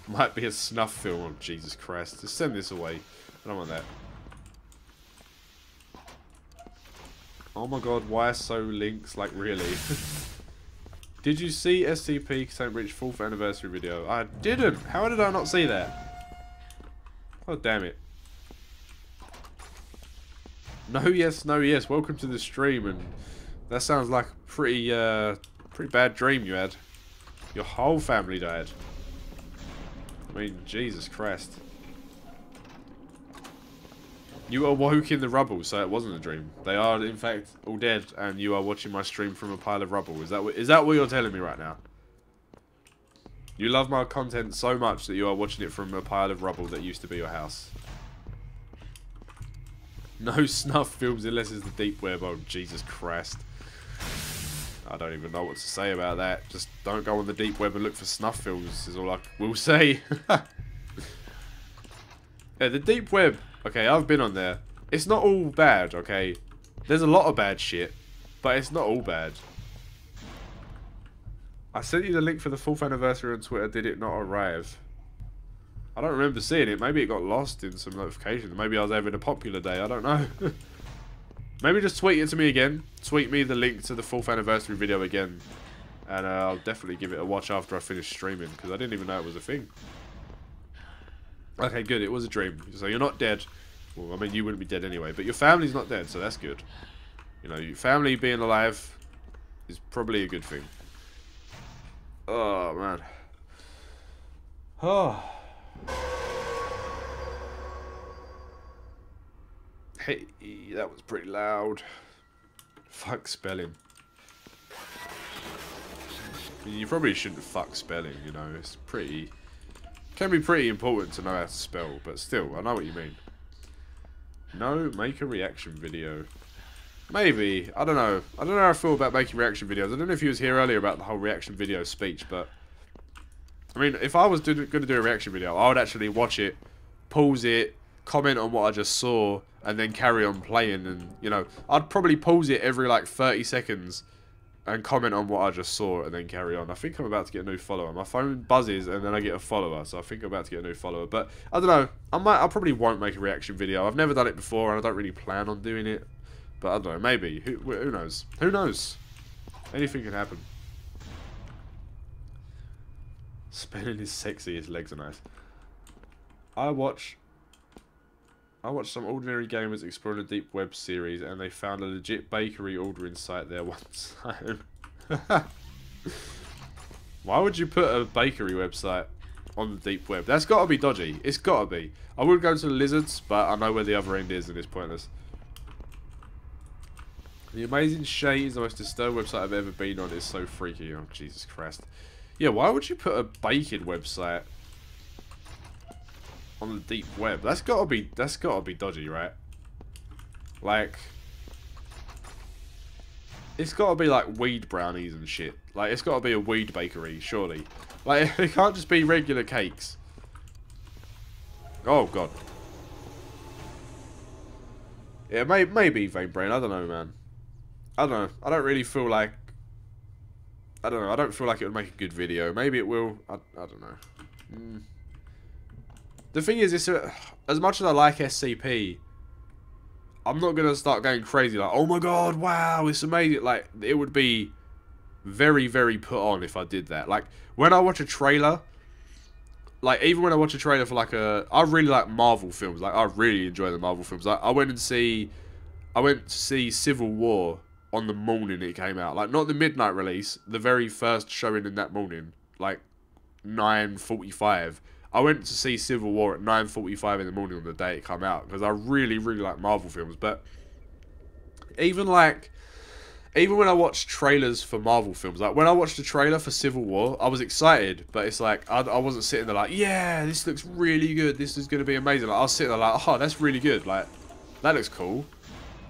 Might be a snuff film. Oh, Jesus Christ. Just send this away. I don't want that. Oh my god, why so links? Like, really? Did you see SCP St. Rich 4th anniversary video? I didn't! How did I not see that? Oh, damn it. No, yes, no, yes. Welcome to the stream. And that sounds like a pretty bad dream you had. Your whole family died. I mean, Jesus Christ. You awoke in the rubble, so it wasn't a dream. They are, in fact, all dead, and you are watching my stream from a pile of rubble. Is that what you're telling me right now? You love my content so much that you are watching it from a pile of rubble that used to be your house. No snuff films unless it's the deep web. Oh, Jesus Christ. I don't even know what to say about that. Just don't go on the deep web and look for snuff films is all I will say. Yeah, the deep web... Okay, I've been on there. It's not all bad, okay? There's a lot of bad shit, but it's not all bad. I sent you the link for the 4th anniversary on Twitter. Did it not arrive? I don't remember seeing it. Maybe it got lost in some notifications. Maybe I was having a popular day. I don't know. Maybe just tweet it to me again. Tweet me the link to the 4th anniversary video again. And I'll definitely give it a watch after I finish streaming, because I didn't even know it was a thing. Okay, good. It was a dream. So you're not dead. Well, I mean, you wouldn't be dead anyway. But your family's not dead, so that's good. You know, your family being alive is probably a good thing. Oh, man. Oh. Hey, that was pretty loud. Fuck spelling. You probably shouldn't fuck spelling, you know. It's pretty... Can be pretty important to know how to spell, but still, I know what you mean. No, make a reaction video. Maybe. I don't know. I don't know how I feel about making reaction videos. I don't know if you was here earlier about the whole reaction video speech, but... I mean, if I was going to do a reaction video, I would actually watch it, pause it, comment on what I just saw, and then carry on playing. And, you know, I'd probably pause it every, like, 30 seconds and comment on what I just saw and then carry on. I think I'm about to get a new follower. My phone buzzes and then I get a follower, so I think I'm about to get a new follower. But, I don't know. I probably won't make a reaction video. I've never done it before, and I don't really plan on doing it. But I don't know, maybe. Who knows? Who knows? Anything can happen. Spinning is sexy, his legs are nice. I watched some ordinary gamers exploring a deep web series, and they found a legit bakery ordering site there one time. Why would you put a bakery website on the deep web? That's gotta be dodgy. It's gotta be. I would go to the lizards, but I know where the other end is and it's pointless. The Amazing Shay is the most disturbed website I've ever been on. It's so freaky. Oh, Jesus Christ. Yeah, why would you put a baking website on the deep web? That's gotta be dodgy, right? Like, it's gotta be like weed brownies and shit. Like, it's gotta be a weed bakery, surely. Like, it can't just be regular cakes. Oh God. Yeah, maybe Vanebrain. I don't know, man. I don't know. I don't really feel like... I don't know. I don't feel like it would make a good video. Maybe it will. I don't know. The thing is, it's as much as I like SCP, I'm not going to start going crazy like, oh my God, wow, it's amazing. Like, it would be very, very put on if I did that. Like, when I watch a trailer... Like, even when I watch a trailer for, like, I really like Marvel films. Like, I really enjoy the Marvel films. Like, I went to see Civil War on the morning it came out. Like, not the midnight release. The very first showing in that morning. Like, 9:45. I went to see Civil War at 9:45 in the morning on the day it came out. Because I really, really like Marvel films. But even, like... Even when I watch trailers for Marvel films, like when I watched the trailer for Civil War, I was excited, but it's like, I wasn't sitting there like, yeah, this looks really good, this is going to be amazing. Like, I was sitting there like, oh, that's really good, like, that looks cool.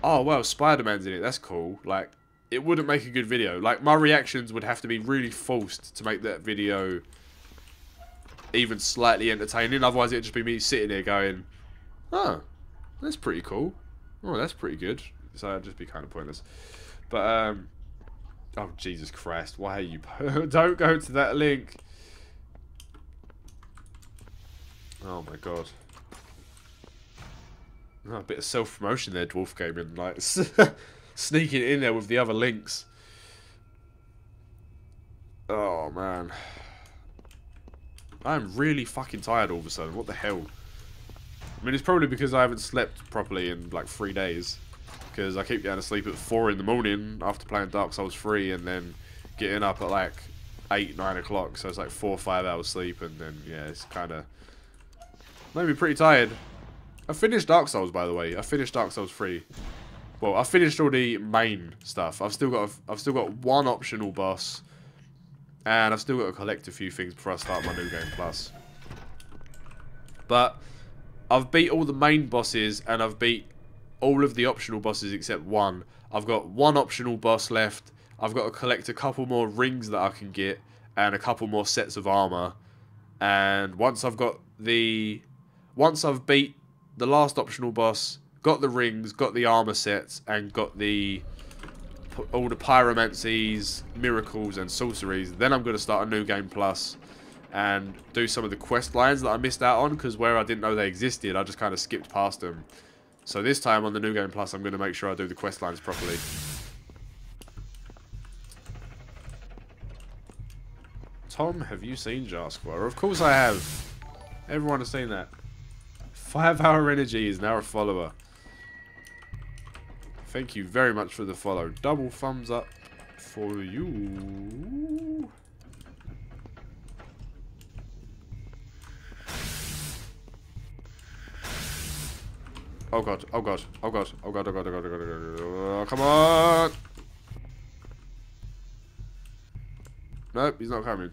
Oh, wow, Spider-Man's in it, that's cool. Like, it wouldn't make a good video. Like, my reactions would have to be really forced to make that video even slightly entertaining, otherwise it'd just be me sitting there going, oh, that's pretty cool. Oh, that's pretty good. So it'd just be kind of pointless. But, oh, Jesus Christ, why are you... Don't go to that link. Oh, my God. Oh, a bit of self-promotion there, Dwarf Gaming. Like, sneaking in there with the other links. Oh, man. I'm really fucking tired all of a sudden. What the hell? I mean, it's probably because I haven't slept properly in, like, 3 days. Because I keep going to sleep at 4 in the morning after playing Dark Souls 3 and then getting up at like 8, 9 o'clock. So it's like 4 or 5 hours sleep and then, yeah, it's kind of... made me pretty tired. I finished Dark Souls, by the way. I finished Dark Souls 3. Well, I finished all the main stuff. I've still got one optional boss. And I've still got to collect a few things before I start my new game plus. But I've beat all the main bosses and I've beat... all of the optional bosses except one. I've got one optional boss left. I've got to collect a couple more rings that I can get. And a couple more sets of armor. And once I've got the... once I've beat the last optional boss, got the rings, got the armor sets, and got the... all the pyromancies, miracles, and sorceries, then I'm going to start a new game plus. And do some of the quest lines that I missed out on. Because where I didn't know they existed, I just kind of skipped past them. So this time on the New Game Plus, I'm going to make sure I do the quest lines properly. Tom, have you seen Jaskier? Of course I have. Everyone has seen that. 5 Hour Energy is now a follower. Thank you very much for the follow. Double thumbs up for you. Oh God, oh God, oh God, oh God, oh God, oh God, oh God, oh God, oh, come on! Nope, he's not coming.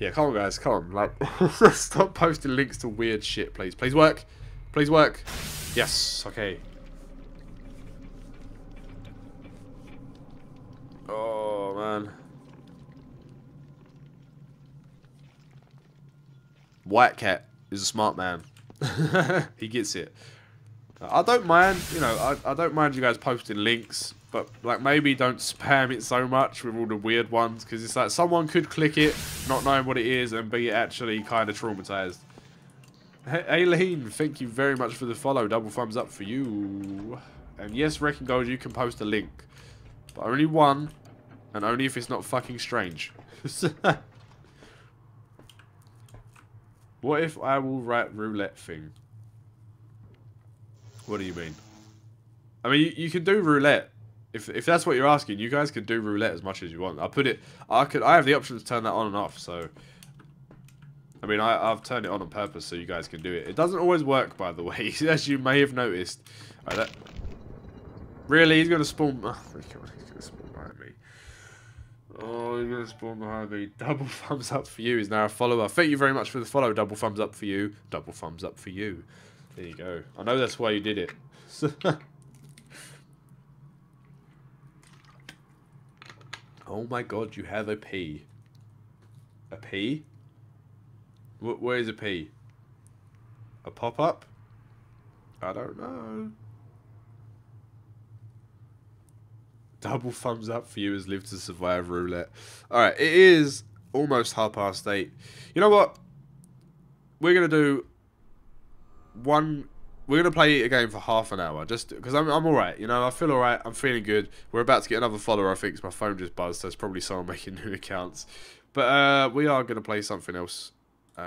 Yeah, come on guys, come on, like, stop posting links to weird shit, please. Please work! Please work! Yes, okay. White Cat is a smart man. He gets it. I don't mind, you know, I don't mind you guys posting links, but like maybe don't spam it so much with all the weird ones, because it's like someone could click it, not knowing what it is, and be actually kind of traumatized. Hey, Aileen, thank you very much for the follow. Double thumbs up for you. And yes, Wrecking Gold, you can post a link, but only one, and only if it's not fucking strange. What if I will write roulette thing? What do you mean? I mean, you can do roulette. If that's what you're asking, you guys can do roulette as much as you want. I put it, I have the option to turn that on and off, so. I mean, I've turned it on purpose so you guys can do it. It doesn't always work, by the way, as you may have noticed. Right, that, really, he's going to spawn. Oh, my God, he's going to spawn behind me. Oh, he's going to spawn behind me. Double thumbs up for you is now a follower. Thank you very much for the follow. Double thumbs up for you. Double thumbs up for you. There you go. I know that's why you did it. Oh my God, you have a P. A P? Where is a P? A pop-up? I don't know. Double thumbs up for you as Live to Survive roulette. Alright, it is almost 8:30. You know what? We're going to do... we're gonna play a game for half an hour, just because I'm all right, you know. I feel all right. I'm feeling good. We're about to get another follower, I think, because my phone just buzzed, so it's probably someone making new accounts. But we are gonna play something else. We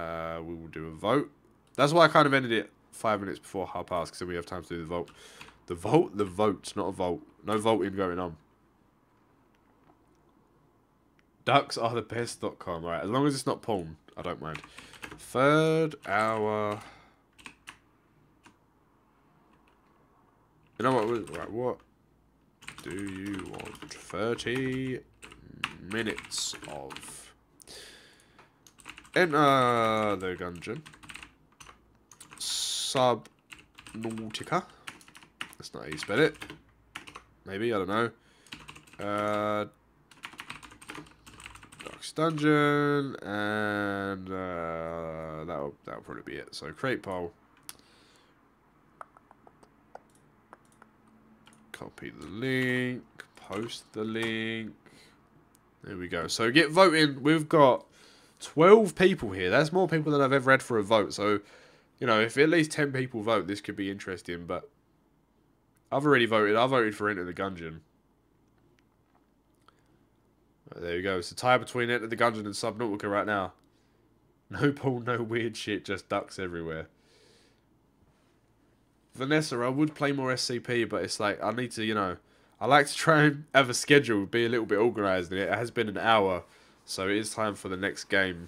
will do a vote. That's why I kind of ended it 5 minutes before 5:30, because then we have time to do the vote. The vote, the votes, not a vote. No voting going on. Ducks are the best.com. All right, as long as it's not porn, I don't mind. Third hour. You know what? Right, what do you want? 30 minutes of Enter the Gungeon. Subnautica. That's not how you spell it. Maybe, I don't know. Darkest Dungeon, and that'll probably be it. So create poll. Copy the link, post the link. There we go. So get voting. We've got 12 people here. That's more people than I've ever had for a vote. So, you know, if at least 10 people vote, this could be interesting. But I've already voted. I voted for Enter the Gungeon. Right, there you go. It's a tie between Enter the Gungeon and Subnautica right now. No pool, no weird shit, just ducks everywhere. Vanessa, I would play more SCP, but it's like, I need to, you know, I like to try and have a schedule, be a little bit organised, and it has been an hour, so it is time for the next game.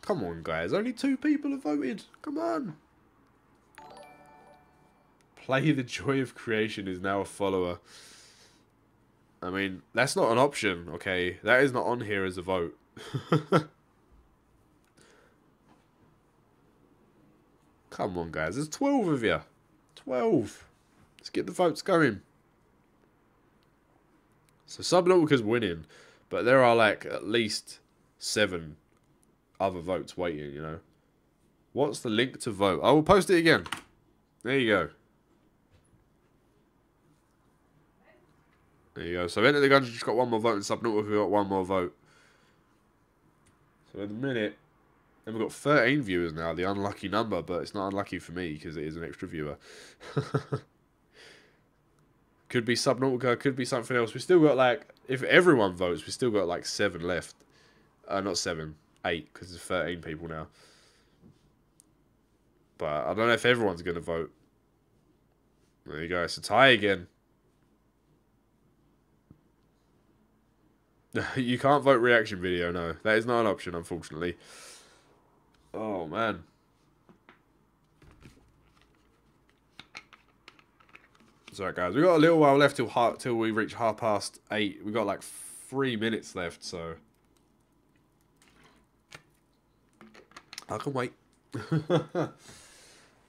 Come on, guys, only 2 people have voted, come on. Play the Joy of Creation is now a follower. I mean, that's not an option, okay, that is not on here as a vote. Come on, guys. There's 12 of you. 12. Let's get the votes going. So Subnautica's winning, but there are like at least 7 other votes waiting, you know. What's the link to vote? I will post it again. There you go. There you go. So Enter the Gungeon just got 1 more vote, and Subnautica got 1 more vote. So in a minute... And we've got 13 viewers now, the unlucky number, but it's not unlucky for me because it is an extra viewer. Could be Subnautica, could be something else. We still got like, if everyone votes, we still got like 7 left. Not 7, 8, because there's 13 people now. But I don't know if everyone's going to vote. There you go, it's a tie again. You can't vote reaction video, no. That is not an option, unfortunately. Oh, man. Sorry, guys. We've got a little while left till we reach 8:30. We've got, like, 3 minutes left, so... I can wait.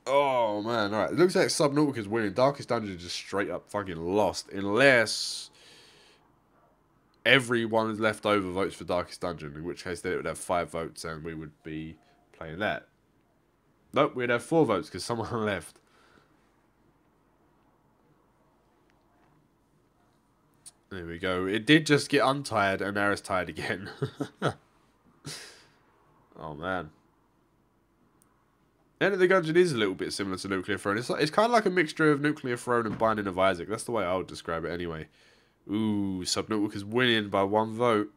Oh, man. All right. It looks like Subnautica's winning. Darkest Dungeon just straight up fucking lost. Unless... everyone left over votes for Darkest Dungeon, in which case then it would have 5 votes and we would be playing that. Nope, we'd have 4 votes because someone left. There we go. It did just get untired and now it's tired again. Oh, man. Enter the Gungeon is a little bit similar to Nuclear Throne. It's kind of like a mixture of Nuclear Throne and Binding of Isaac. That's the way I would describe it anyway. Ooh, Subnautica's winning by 1 vote.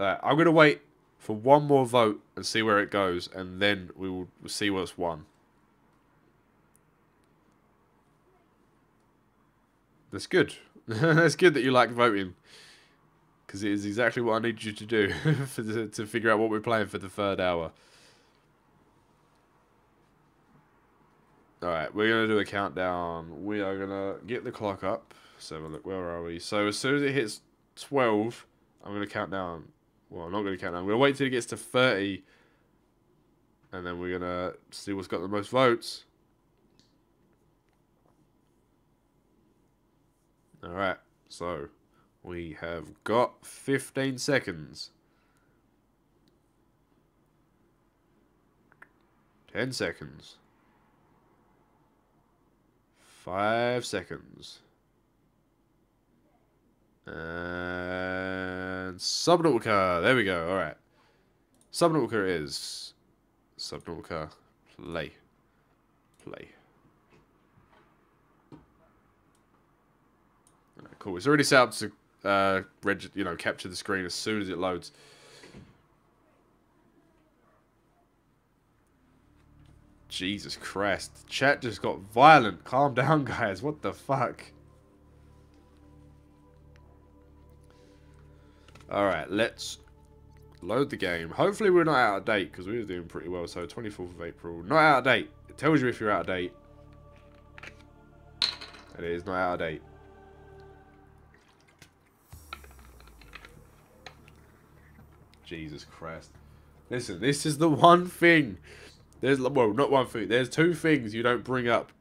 I'm going to wait for 1 more vote and see where it goes, and then we will see what's won. That's good. That's good that you like voting, because it is exactly what I need you to do to figure out what we're playing for the 3rd hour. Alright, we're going to do a countdown. We are going to get the clock up. So, look, where are we? So, as soon as it hits 12, I'm going to count down. Well, I'm not going to count down. I'm going to wait till it gets to 30. And then we're going to see what's got the most votes. Alright, so we have got 15 seconds. 10 seconds. 5 seconds. And Subnautica. There we go. All right. Subnautica is Subnautica. Play. Play. All right, cool. It's already set up to capture the screen as soon as it loads. Jesus Christ, chat just got violent. Calm down, guys. What the fuck? Alright, let's load the game. Hopefully we're not out of date, because we were doing pretty well. So 24th of April. Not out of date. It tells you if you're out of date. And it is not out of date. Jesus Christ. Listen, this is the one thing... well, not one thing. There's 2 things you don't bring up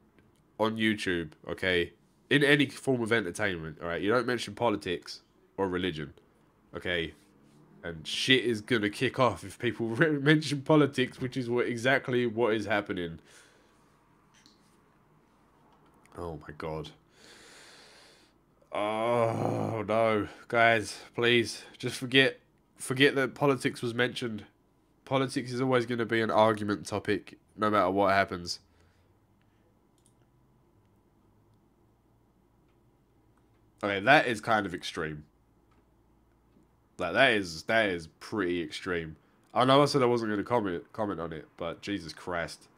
on YouTube, okay? In any form of entertainment, alright? You don't mention politics or religion, okay? And shit is gonna kick off if people mention politics, which is exactly what is happening. Oh my god. Oh no. Guys, please, just forget that politics was mentioned. Politics is always going to be an argument topic, no matter what happens. Okay, that is kind of extreme. Like, that is pretty extreme. I know I said I wasn't going to comment on it, but Jesus Christ.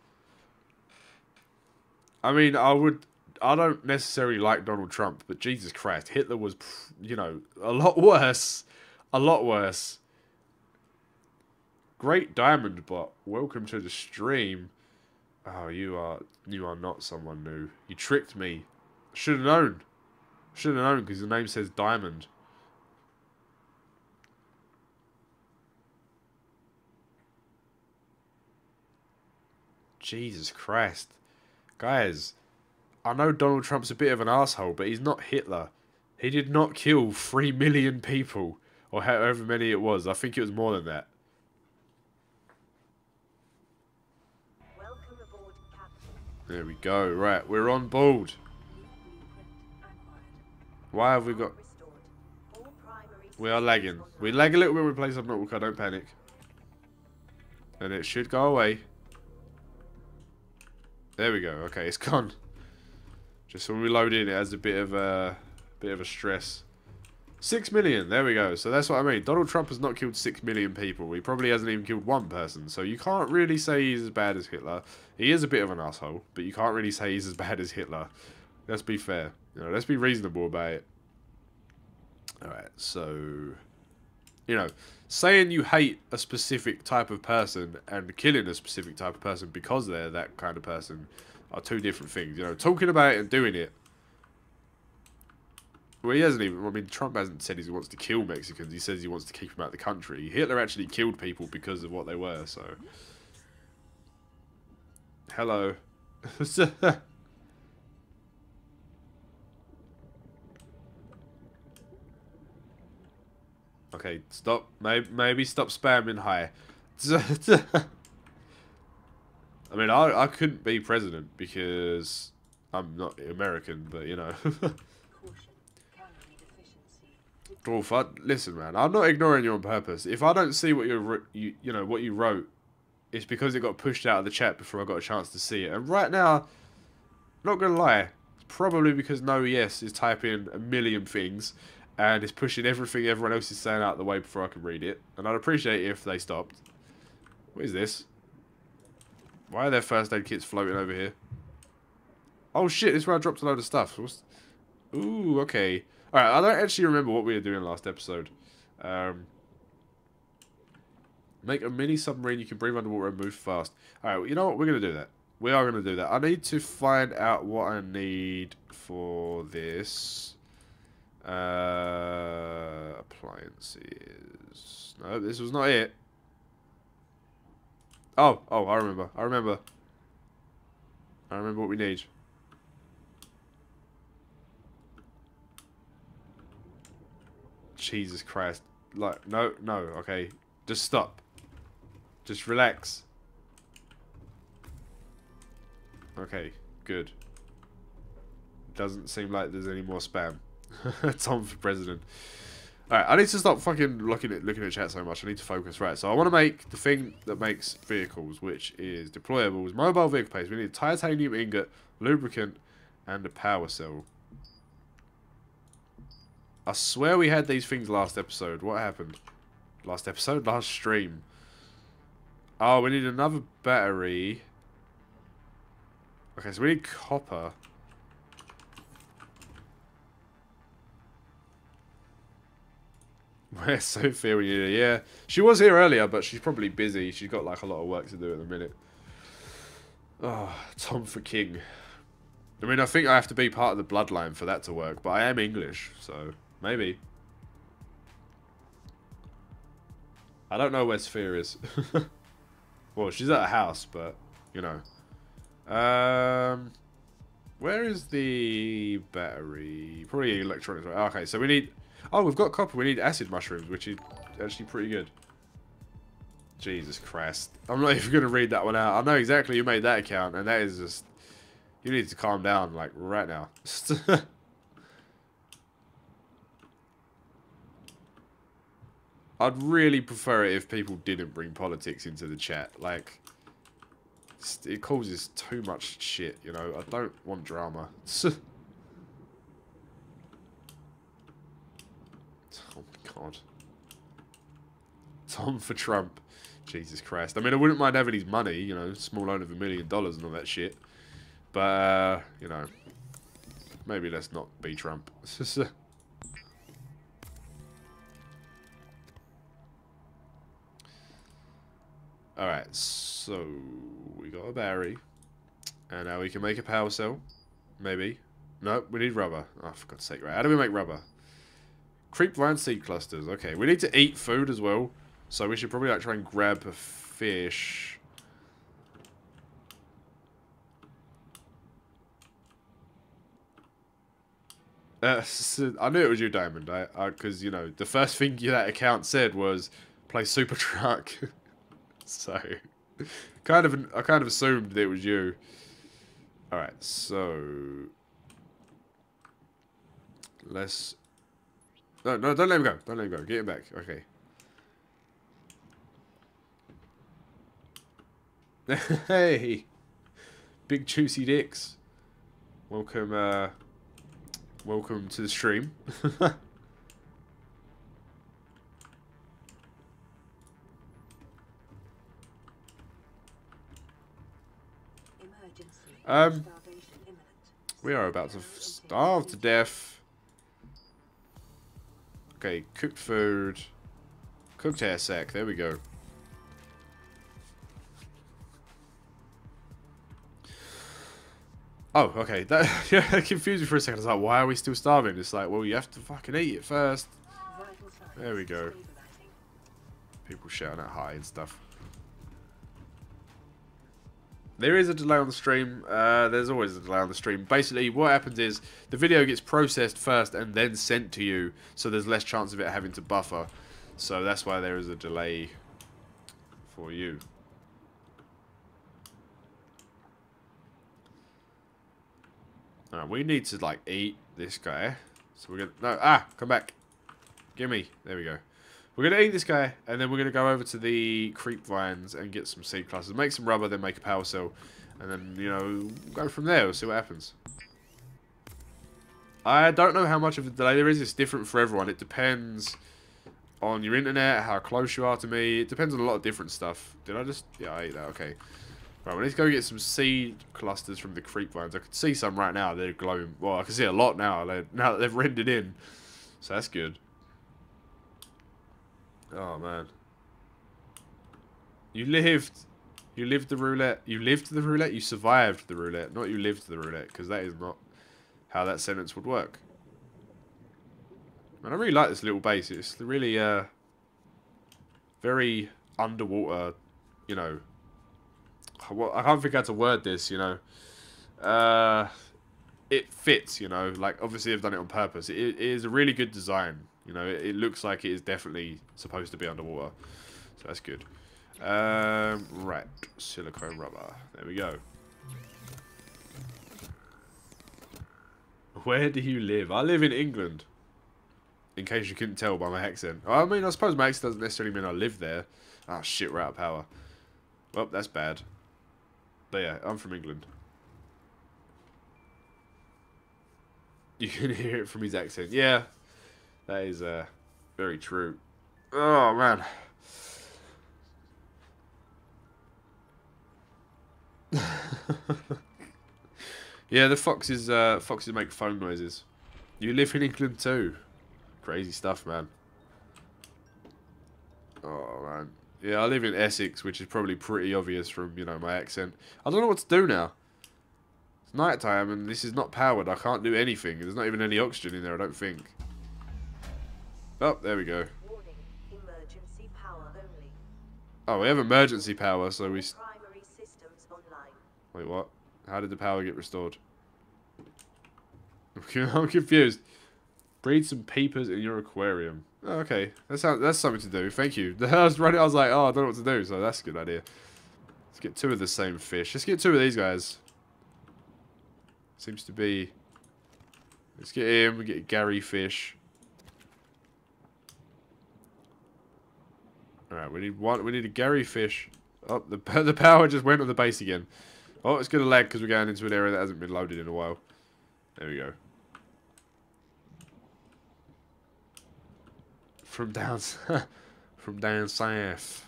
I mean, I don't necessarily like Donald Trump, but Jesus Christ, Hitler was, you know, a lot worse. A lot worse. Great Diamond Bot, welcome to the stream. Oh, you are not someone new. You tricked me. Should have known. Should have known because the name says Diamond. Jesus Christ. Guys, I know Donald Trump's a bit of an asshole, but he's not Hitler. He did not kill 3 million people, or however many it was. I think it was more than that. There we go. Right, we're on board. Why have we got... We are lagging. We lag a little when we play Subnautica, don't panic. And it should go away. There we go. Okay, it's gone. Just when we load in, it has a bit of a stress. 6 million. There we go. So that's what I mean. Donald Trump has not killed 6 million people. He probably hasn't even killed 1 person. So you can't really say he's as bad as Hitler. He is a bit of an asshole, but you can't really say he's as bad as Hitler. Let's be fair. You know, let's be reasonable about it. Alright, so... You know, saying you hate a specific type of person and killing a specific type of person because they're that kind of person are 2 different things. You know, talking about it and doing it. Well, he hasn't even... I mean, Trump hasn't said he wants to kill Mexicans. He says he wants to keep them out of the country. Hitler actually killed people because of what they were, so... Hello. Okay, stop. Maybe stop spamming hi. I mean, I couldn't be president because I'm not American, but you know. Dwarf, listen, man. I'm not ignoring you on purpose. If I don't see what you wrote, it's because it got pushed out of the chat before I got a chance to see it. And right now, I'm not gonna lie, it's probably because No Yes is typing a million things and is pushing everything everyone else is saying out of the way before I can read it. And I'd appreciate it if they stopped. What is this? Why are there first aid kits floating over here? Oh shit! This is where I dropped a load of stuff. Ooh, okay. Alright, I don't actually remember what we were doing last episode. Make a mini submarine you can breathe underwater and move fast. Alright, well, you know what? We're going to do that. We are going to do that. I need to find out what I need for this. Appliances. No, this was not it. Oh, I remember. I remember what we need. Jesus Christ. Like, no, okay. Just stop. Just relax. Okay, good. Doesn't seem like there's any more spam. Tom for president. Alright, I need to stop fucking looking at chat so much. I need to focus. Right, so I want to make the thing that makes vehicles, which is deployables, mobile vehicle paste. We need a titanium ingot, lubricant, and a power cell. I swear we had these things last episode. What happened? Last episode? Last stream. Oh, we need another battery. Okay, so we need copper. Where's Sophia? We need her. Yeah. She was here earlier, but she's probably busy. She's got like a lot of work to do at the minute. Oh, Tom for King. I mean, I think I have to be part of the bloodline for that to work, but I am English, so maybe. I don't know where Sophia is. Well, she's at a house, but, you know. Where is the battery? Probably electronics. Okay, so we need... Oh, we've got copper. We need acid mushrooms, which is actually pretty good. Jesus Christ. I'm not even going to read that one out. I know exactly who made that account, and that is just... You need to calm down, like, right now. I'd really prefer it if people didn't bring politics into the chat. Like, it causes too much shit, you know? I don't want drama. Oh, my God. Tom for Trump. Jesus Christ. I mean, I wouldn't mind having his money, you know, small loan of $1 million and all that shit. But, you know, maybe let's not be Trump. Alright, so we got a battery. And now we can make a power cell. Maybe. Nope, we need rubber. Oh, for God's sake, right. How do we make rubber? Creep vine seed clusters. Okay, we need to eat food as well. So we should probably, like, try and grab a fish... so I knew it was you, Diamond, because, you know, the first thing that account said was, play Super Truck. So, I kind of assumed that it was you. Alright, so... Let's... No, don't let him go. Don't let him go. Get him back. Okay. Hey! Big juicy dicks. Welcome, welcome to the stream. We are about to starve to death. Okay, cooked food. Cooked air sac, there we go. Oh, okay. That confused me for a second. I was like, why are we still starving? It's like, well, you have to fucking eat it first. There we go. People shouting out hi and stuff. There is a delay on the stream. There's always a delay on the stream. Basically, what happens is the video gets processed first and then sent to you, so there's less chance of it having to buffer. So that's why there is a delay for you. Alright, we need to like eat this guy. So we're gonna come back. Gimme. There we go. We're gonna eat this guy, and then we're gonna go over to the creep vines and get some seed clusters, make some rubber, then make a power cell, and then, you know, go from there. We'll see what happens. I don't know how much of a delay there is. It's different for everyone. It depends on your internet, how close you are to me. It depends on a lot of different stuff. Did I just... Yeah, I ate that. Okay. Right, well, let's go get some seed clusters from the creep vines. I could see some right now. They're glowing. Well, I can see a lot now. Now that they've rendered in. So that's good. Oh, man. You lived the roulette. You lived the roulette? You survived the roulette. Not you lived the roulette, because that is not how that sentence would work. Man, I really like this little base. It's really, very underwater, you know. I can't think how to word this, you know. It fits, you know. Like, obviously, they've done it on purpose. It is a really good design. You know, it looks like it is definitely supposed to be underwater. So that's good. Right. Silicone rubber. There we go. Where do you live? I live in England. In case you couldn't tell by my accent. I mean, I suppose my accent doesn't necessarily mean I live there. Ah, shit, we're out of power. Well, that's bad. But yeah, I'm from England. You can hear it from his accent. Yeah. That is very true. Oh, man. Yeah, the foxes make phone noises. You live in England too. Crazy stuff, man. Oh, man. Yeah, I live in Essex, which is probably pretty obvious from, you know, my accent. I don't know what to do now. It's nighttime and this is not powered. I can't do anything. There's not even any oxygen in there, I don't think. Oh, there we go. Warning, emergency power only. Oh, we have emergency power, so we... Primary systems online. Wait, what? How did the power get restored? I'm confused. Breed some peepers in your aquarium. Oh, okay, that's something to do. Thank you. I was running, I was like, oh, I don't know what to do, so that's a good idea. Let's get two of the same fish. Let's get two of these guys. Seems to be... Let's get him, we get Gary fish. Alright, we need one. We need a Gary fish. Oh, the power just went on the base again. Oh, it's gonna lag because we're going into an area that hasn't been loaded in a while. There we go. From down south, mate, from down south.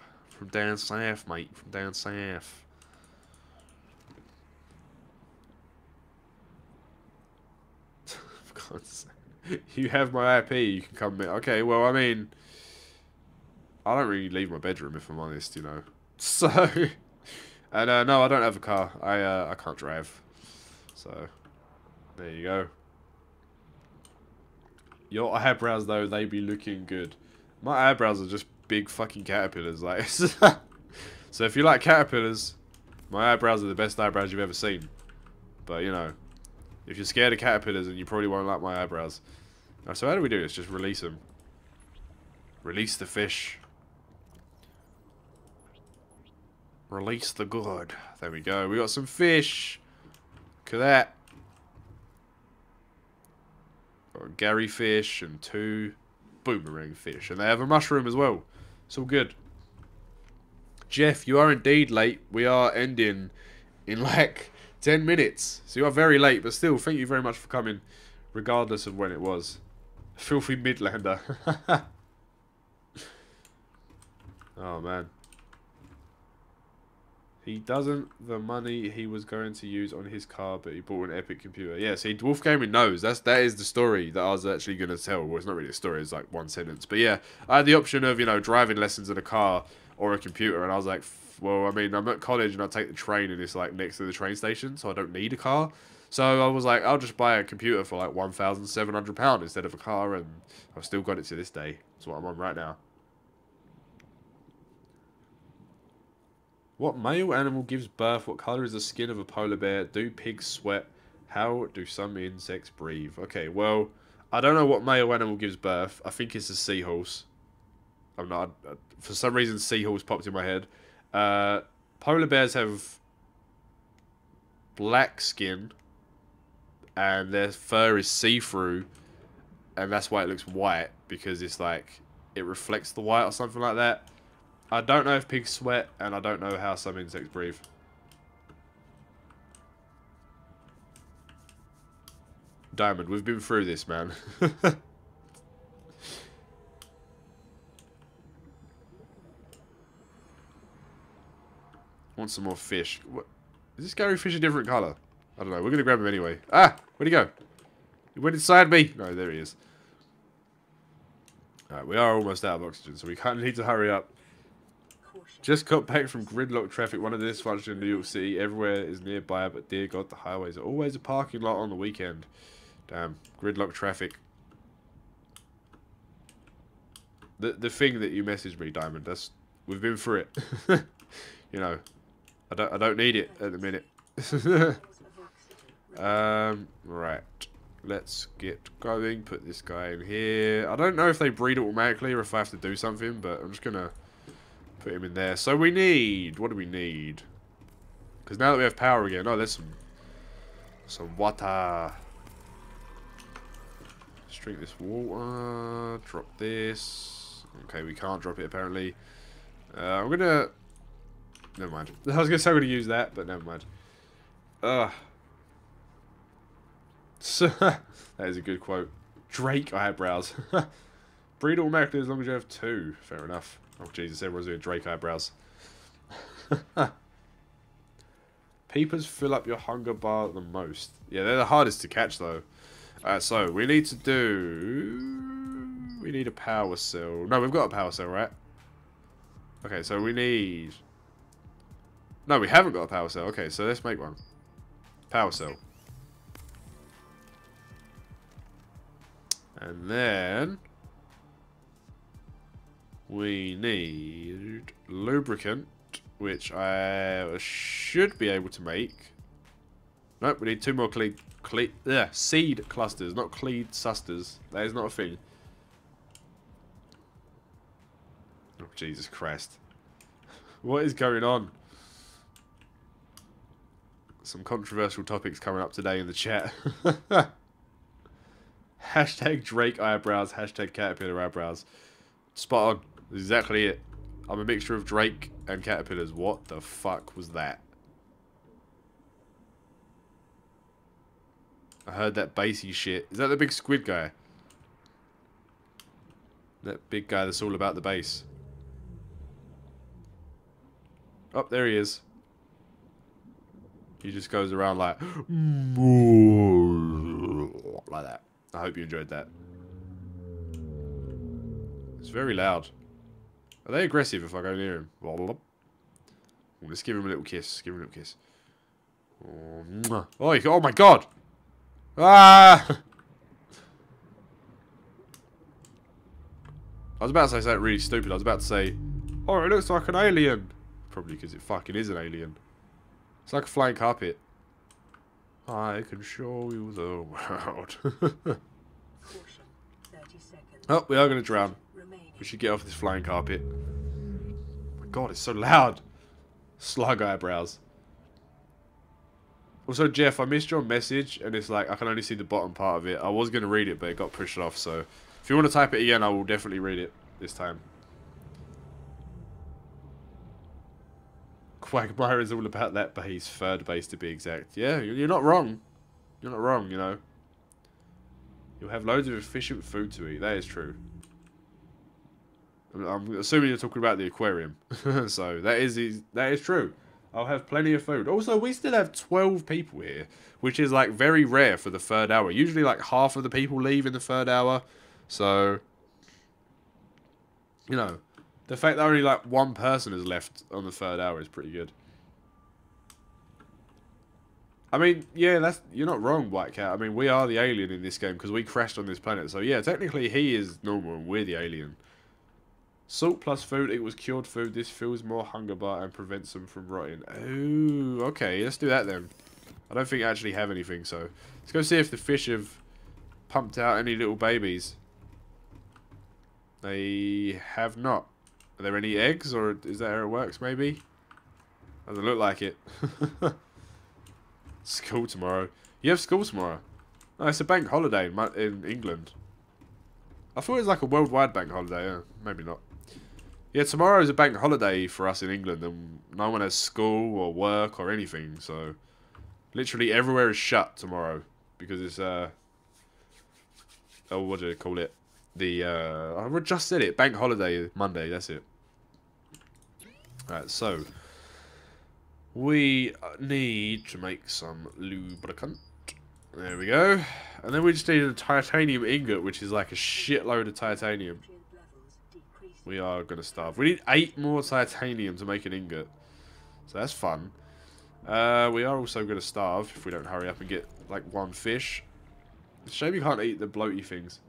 For God's sake, you have my IP. You can come. Okay, well, I mean. I don't really leave my bedroom, if I'm honest, you know. So, and no, I don't have a car. I can't drive. So, there you go. Your eyebrows, though, they be looking good. My eyebrows are just big fucking caterpillars, like. So if you like caterpillars, my eyebrows are the best eyebrows you've ever seen. But you know, if you're scared of caterpillars, then you probably won't like my eyebrows. Right, so how do we do this? Just release them. Release the fish. Release the good. There we go. We got some fish. Look at that. Got a Gary fish and two boomerang fish. And they have a mushroom as well. It's all good. Jeff, you are indeed late. We are ending in like 10 minutes. So you are very late. But still, thank you very much for coming. Regardless of when it was. Filthy Midlander. Oh, man. He doesn't the money he was going to use on his car, but he bought an epic computer. Yeah, see, Dwarf Gaming knows. That is the story that I was actually going to tell. Well, it's not really a story. It's like one sentence. But yeah, I had the option of, you know, driving lessons in a car or a computer. And I was like, well, I mean, I'm at college and I take the train and it's like next to the train station. So I don't need a car. So I was like, I'll just buy a computer for like £1,700 instead of a car. And I've still got it to this day. That's what I'm on right now. What male animal gives birth? What colour is the skin of a polar bear? Do pigs sweat? How do some insects breathe? Okay, well, I don't know what male animal gives birth. I think it's a seahorse. I'm not. For some reason, seahorse popped in my head. Polar bears have black skin, and their fur is see-through, and that's why it looks white, because it's like it reflects the white or something like that. I don't know if pigs sweat, and I don't know how some insects breathe. Diamond, we've been through this, man. Want some more fish. What? Is this Gary fish a different colour? I don't know. We're going to grab him anyway. Ah! Where'd he go? He went inside me! No, there he is. Alright, we are almost out of oxygen, so we kind of need to hurry up. Just got back from gridlock traffic, one of the dysfunctions in New York City. Everywhere is nearby, but dear God, the highways are always a parking lot on the weekend. Damn, gridlock traffic. The thing that you messaged me, Diamond, that's... We've been through it. You know, I don't need it at the minute. Right. Let's get going. Put this guy in here. I don't know if they breed automatically or if I have to do something, but I'm just going to put him in there. So we need... What do we need? Because now that we have power again... Oh, there's some water. Let's drink this water. Drop this. Okay, we can't drop it apparently. I'm going to... Never mind. I was going to say I'm going to use that, but never mind. So, that is a good quote. Drake eyebrows. Breed automatically as long as you have two. Fair enough. Oh, Jesus, everyone's doing Drake eyebrows. Peepers fill up your hunger bar the most. Yeah, they're the hardest to catch, though. So, we need to do... We need a power cell. No, we've got a power cell, right? Okay, so we need... No, we haven't got a power cell. Okay, so let's make one. Power cell. And then... We need lubricant, which I should be able to make. Nope, we need two more seed clusters, not cleed susters. That is not a thing. Oh, Jesus Christ. What is going on? Some controversial topics coming up today in the chat. Hashtag Drake eyebrows, hashtag caterpillar eyebrows. Spot on. That's exactly it. I'm a mixture of Drake and caterpillars. What the fuck was that? I heard that bassy shit. Is that the big squid guy? That big guy that's all about the bass. Oh, there he is. He just goes around like... like that. I hope you enjoyed that. It's very loud. Are they aggressive if I go near him? Well, let's give him a little kiss. Give him a little kiss. Oh, oh my God! Ah! I was about to say something really stupid. I was about to say, oh, it looks like an alien. Probably because it fucking is an alien. It's like a flying carpet. I can show you the world. Oh, we are going to drown. We should get off this flying carpet. Oh my God, it's so loud. Slug eyebrows. Also, Jeff, I missed your message, and it's like, I can only see the bottom part of it. I was going to read it, but it got pushed off, so... If you want to type it again, I will definitely read it this time. Quagmire is all about that base, third base to be exact. Yeah, you're not wrong. You're not wrong, you know. You'll have loads of efficient food to eat. That is true. I'm assuming you're talking about the aquarium. So, that is true. I'll have plenty of food. Also, we still have 12 people here, which is, like, very rare for the third hour. Usually, like, half of the people leave in the third hour. So, you know, the fact that only, like, one person has left on the third hour is pretty good. I mean, yeah, that's, you're not wrong, White Cat. I mean, we are the alien in this game because we crashed on this planet. So, yeah, technically he is normal and we're the alien. Salt plus food equals cured food. This fills more hunger bar and prevents them from rotting. Ooh, okay, let's do that then. I don't think I actually have anything, so... Let's go see if the fish have pumped out any little babies. They have not. Are there any eggs, or is that how it works, maybe? Doesn't look like it. School tomorrow. You have school tomorrow? No, it's a bank holiday in England. I thought it was like a worldwide bank holiday. Yeah, maybe not. Yeah, tomorrow is a bank holiday for us in England, and no one has school or work or anything, so... Literally everywhere is shut tomorrow, because it's, oh, what do they call it? The, I just said it. Bank holiday Monday, that's it. Alright, so... We need to make some lubricant. There we go. And then we just need a titanium ingot, which is like a shitload of titanium. We are going to starve. We need 8 more titanium to make an ingot. So that's fun. We are also going to starve if we don't hurry up and get like 1 fish. It's a shame you can't eat the bloaty things.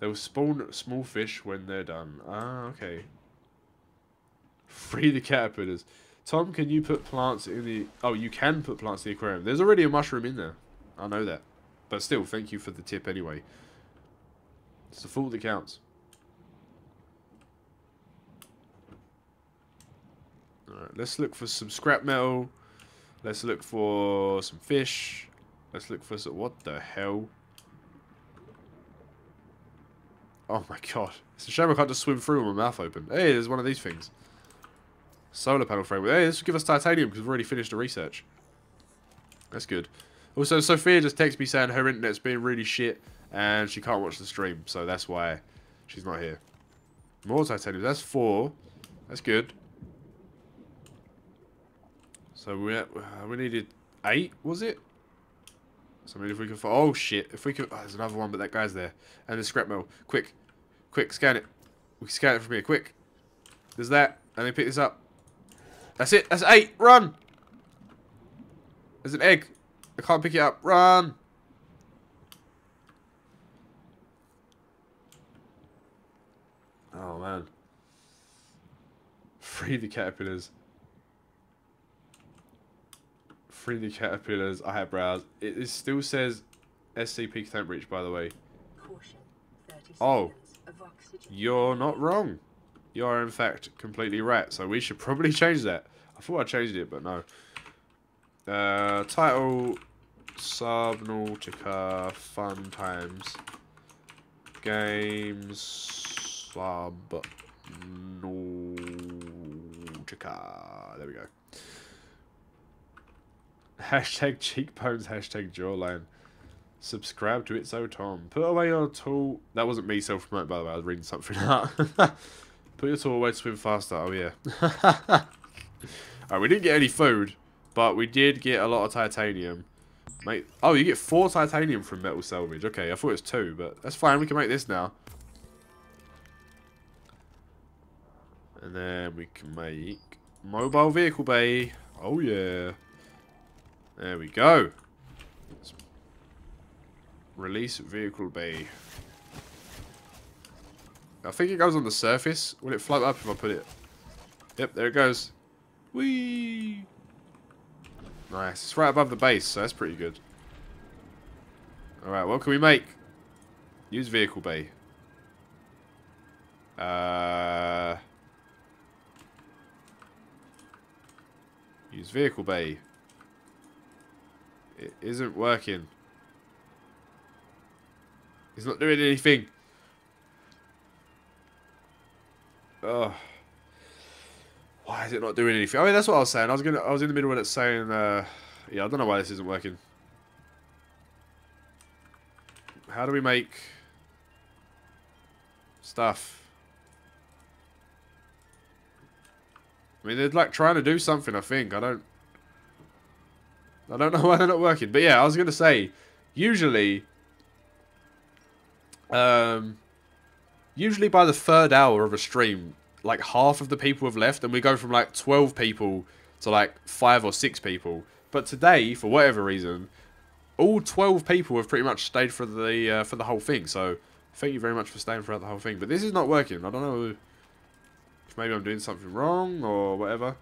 They'll spawn small fish when they're done. Ah, okay. Free the caterpillars. Tom, can you put plants in the... Oh, you can put plants in the aquarium. There's already a mushroom in there. I know that. But still, thank you for the tip anyway. It's the fool that counts. Alright, let's look for some scrap metal. Let's look for some fish. Let's look for some... What the hell? Oh my god. It's a shame I can't just swim through with my mouth open. Hey, there's one of these things. Solar panel frame. Hey, this will give us titanium because we've already finished the research. That's good. Also, Sophia just texted me saying her internet's being really shit and she can't watch the stream, so that's why she's not here. More titanium. That's 4. That's good. So we needed 8, was it? So I mean, if we could... Oh, shit. If we could... Oh, there's another one, but that guy's there. And the scrap metal. Quick. Quick, scan it. We can scan it from here. Quick. There's that. And then pick this up. That's it. That's 8. Run. There's an egg. I can't pick it up. Run. Oh, man. Free the caterpillars. Free the caterpillars. I have browsed. It still says SCP can't reach, by the way. Oh. You're not wrong. You are, in fact, completely right. So we should probably change that. I thought I changed it, but no. Title... Subnautica Fun Times. Games... Subnautica. There we go. Hashtag cheekbones, hashtag jawline. Subscribe to ItZoTom. Put away your tool... That wasn't me self-promoting, by the way. I was reading something out. Put your tool away to swim faster. Oh, yeah. Alright, we didn't get any food, but we did get a lot of titanium. Mate. Oh, you get 4 titanium from metal salvage. Okay, I thought it was 2, but that's fine. We can make this now. And then we can make mobile vehicle bay. Oh, yeah. There we go. Let's release vehicle bay. I think it goes on the surface. Will it float up if I put it? Yep, there it goes. Whee! Nice. It's right above the base, so that's pretty good. Alright, what can we make? Use vehicle bay. Use vehicle bay. It isn't working. It's not doing anything. Oh, why is it not doing anything? I mean, that's what I was saying. I was in the middle of it saying, yeah, I don't know why this isn't working. How do we make stuff? I mean, they're like trying to do something. I think I don't know why they're not working. But yeah, I was gonna say, usually, usually by the 3rd hour of a stream, like half of the people have left, and we go from like 12 people to like 5 or 6 people. But today, for whatever reason, all 12 people have pretty much stayed for the whole thing. So thank you very much for staying throughout the whole thing. But this is not working. I don't know if maybe I'm doing something wrong or whatever.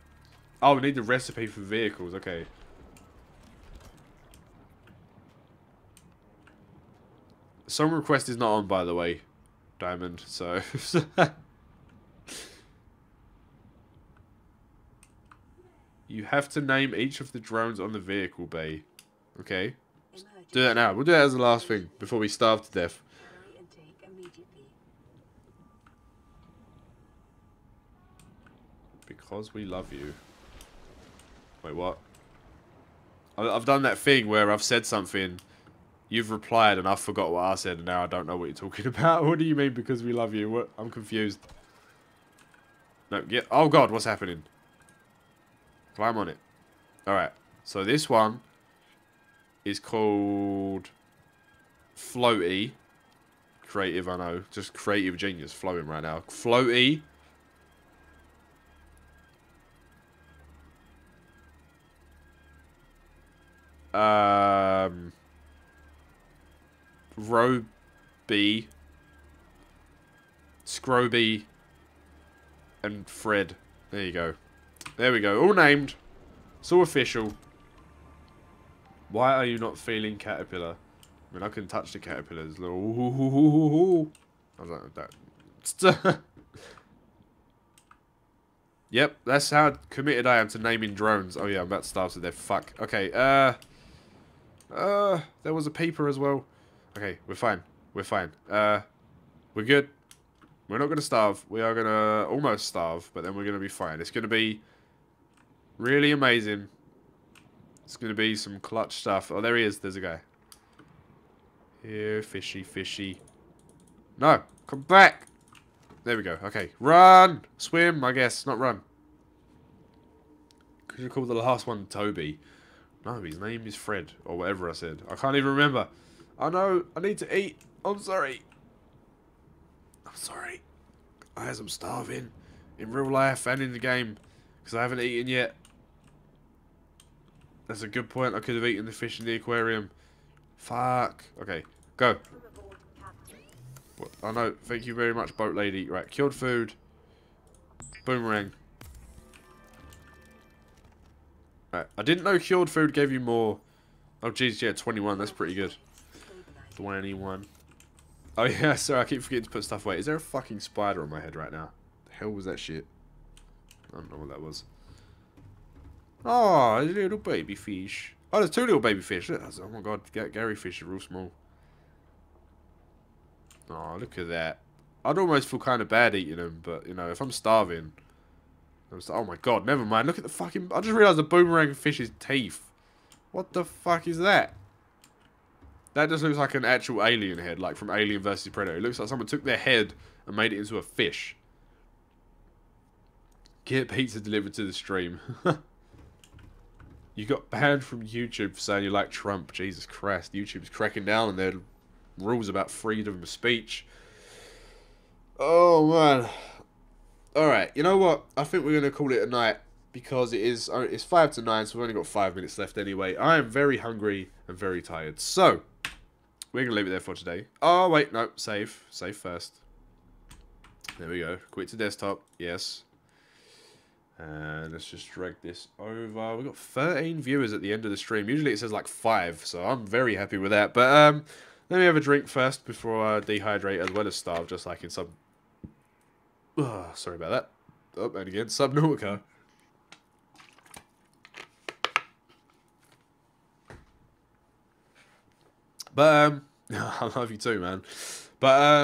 Oh, we need the recipe for vehicles. Okay. Song request is not on, by the way. diamond, so... You have to name each of the drones on the vehicle bay. Okay. Do that now. We'll do that as the last thing before we starve to death. Because we love you. Wait, what? I've done that thing where I've said something, you've replied, and I forgot what I said, and now I don't know what you're talking about. What do you mean, because we love you? What? I'm confused. No, get... Oh, God, what's happening? Climb on it. Alright, so this one is called Floaty. Creative, I know. Just creative genius flowing right now. Floaty. Row B, Scroby, and Fred. There you go. There we go. All named. It's all official. Why are you not feeling caterpillar? I mean, I can touch the caterpillars. Ooh. I was like that. Yep, that's how committed I am to naming drones. Oh yeah, I'm about to starve to death. Fuck. Okay. There was a peeper as well. Okay, we're fine. We're fine. We're good. We're not going to starve. We are going to almost starve, but then we're going to be fine. It's going to be really amazing. It's going to be some clutch stuff. Oh, there he is. There's a guy. Here, fishy, fishy. No, come back. There we go. Okay, run. Swim, I guess. Not run. Could you call the last one Toby? No, his name is Fred, or whatever I said. I can't even remember. I know. I need to eat. I'm sorry. I'm sorry. I am starving in real life and in the game because I haven't eaten yet. That's a good point. I could have eaten the fish in the aquarium. Fuck. Okay, go. What? I know. Thank you very much, boat lady. Right, cured food. Boomerang. Right, I didn't know cured food gave you more. Oh, jeez, yeah, 21. That's pretty good. 21. Oh, yeah, sorry, I keep forgetting to put stuff away. Is there a fucking spider on my head right now? The hell was that shit? I don't know what that was. Oh, a little baby fish. Oh, there's two little baby fish. Oh, my God, Gary fish are real small. Oh, look at that. I'd almost feel kind of bad eating them, but, you know, if I'm starving... oh, my God, never mind. Look at the fucking... I just realised the boomerang fish's teeth. What the fuck is that? That just looks like an actual alien head, like from Alien vs Predator. It looks like someone took their head and made it into a fish. Get pizza delivered to the stream. You got banned from YouTube for saying you like Trump. Jesus Christ, YouTube's cracking down on their rules about freedom of speech. Oh, man. Alright, you know what? I think we're going to call it a night. Because it's 9:05, so we've only got 5 minutes left anyway. I am very hungry and very tired. So... we're going to leave it there for today. Oh, wait, no. Save. Save first. There we go. Quit to desktop. Yes. And let's just drag this over. We've got 13 viewers at the end of the stream. Usually it says like 5, so I'm very happy with that. But let me have a drink first before I dehydrate as well as starve, just like in Sub... Oh, sorry about that. Oh, and again, Subnautica. But, I love you too, man. But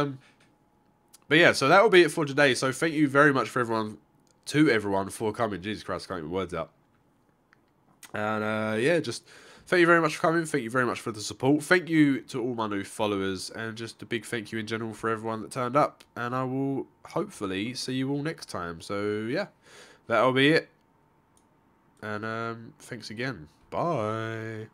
yeah, so that will be it for today. So thank you very much to everyone for coming. Jesus Christ, I can't get my words out. And, yeah, just thank you very much for coming. Thank you very much for the support. Thank you to all my new followers. And just a big thank you in general for everyone that turned up. And I will hopefully see you all next time. So, yeah, that'll be it. And, thanks again. Bye.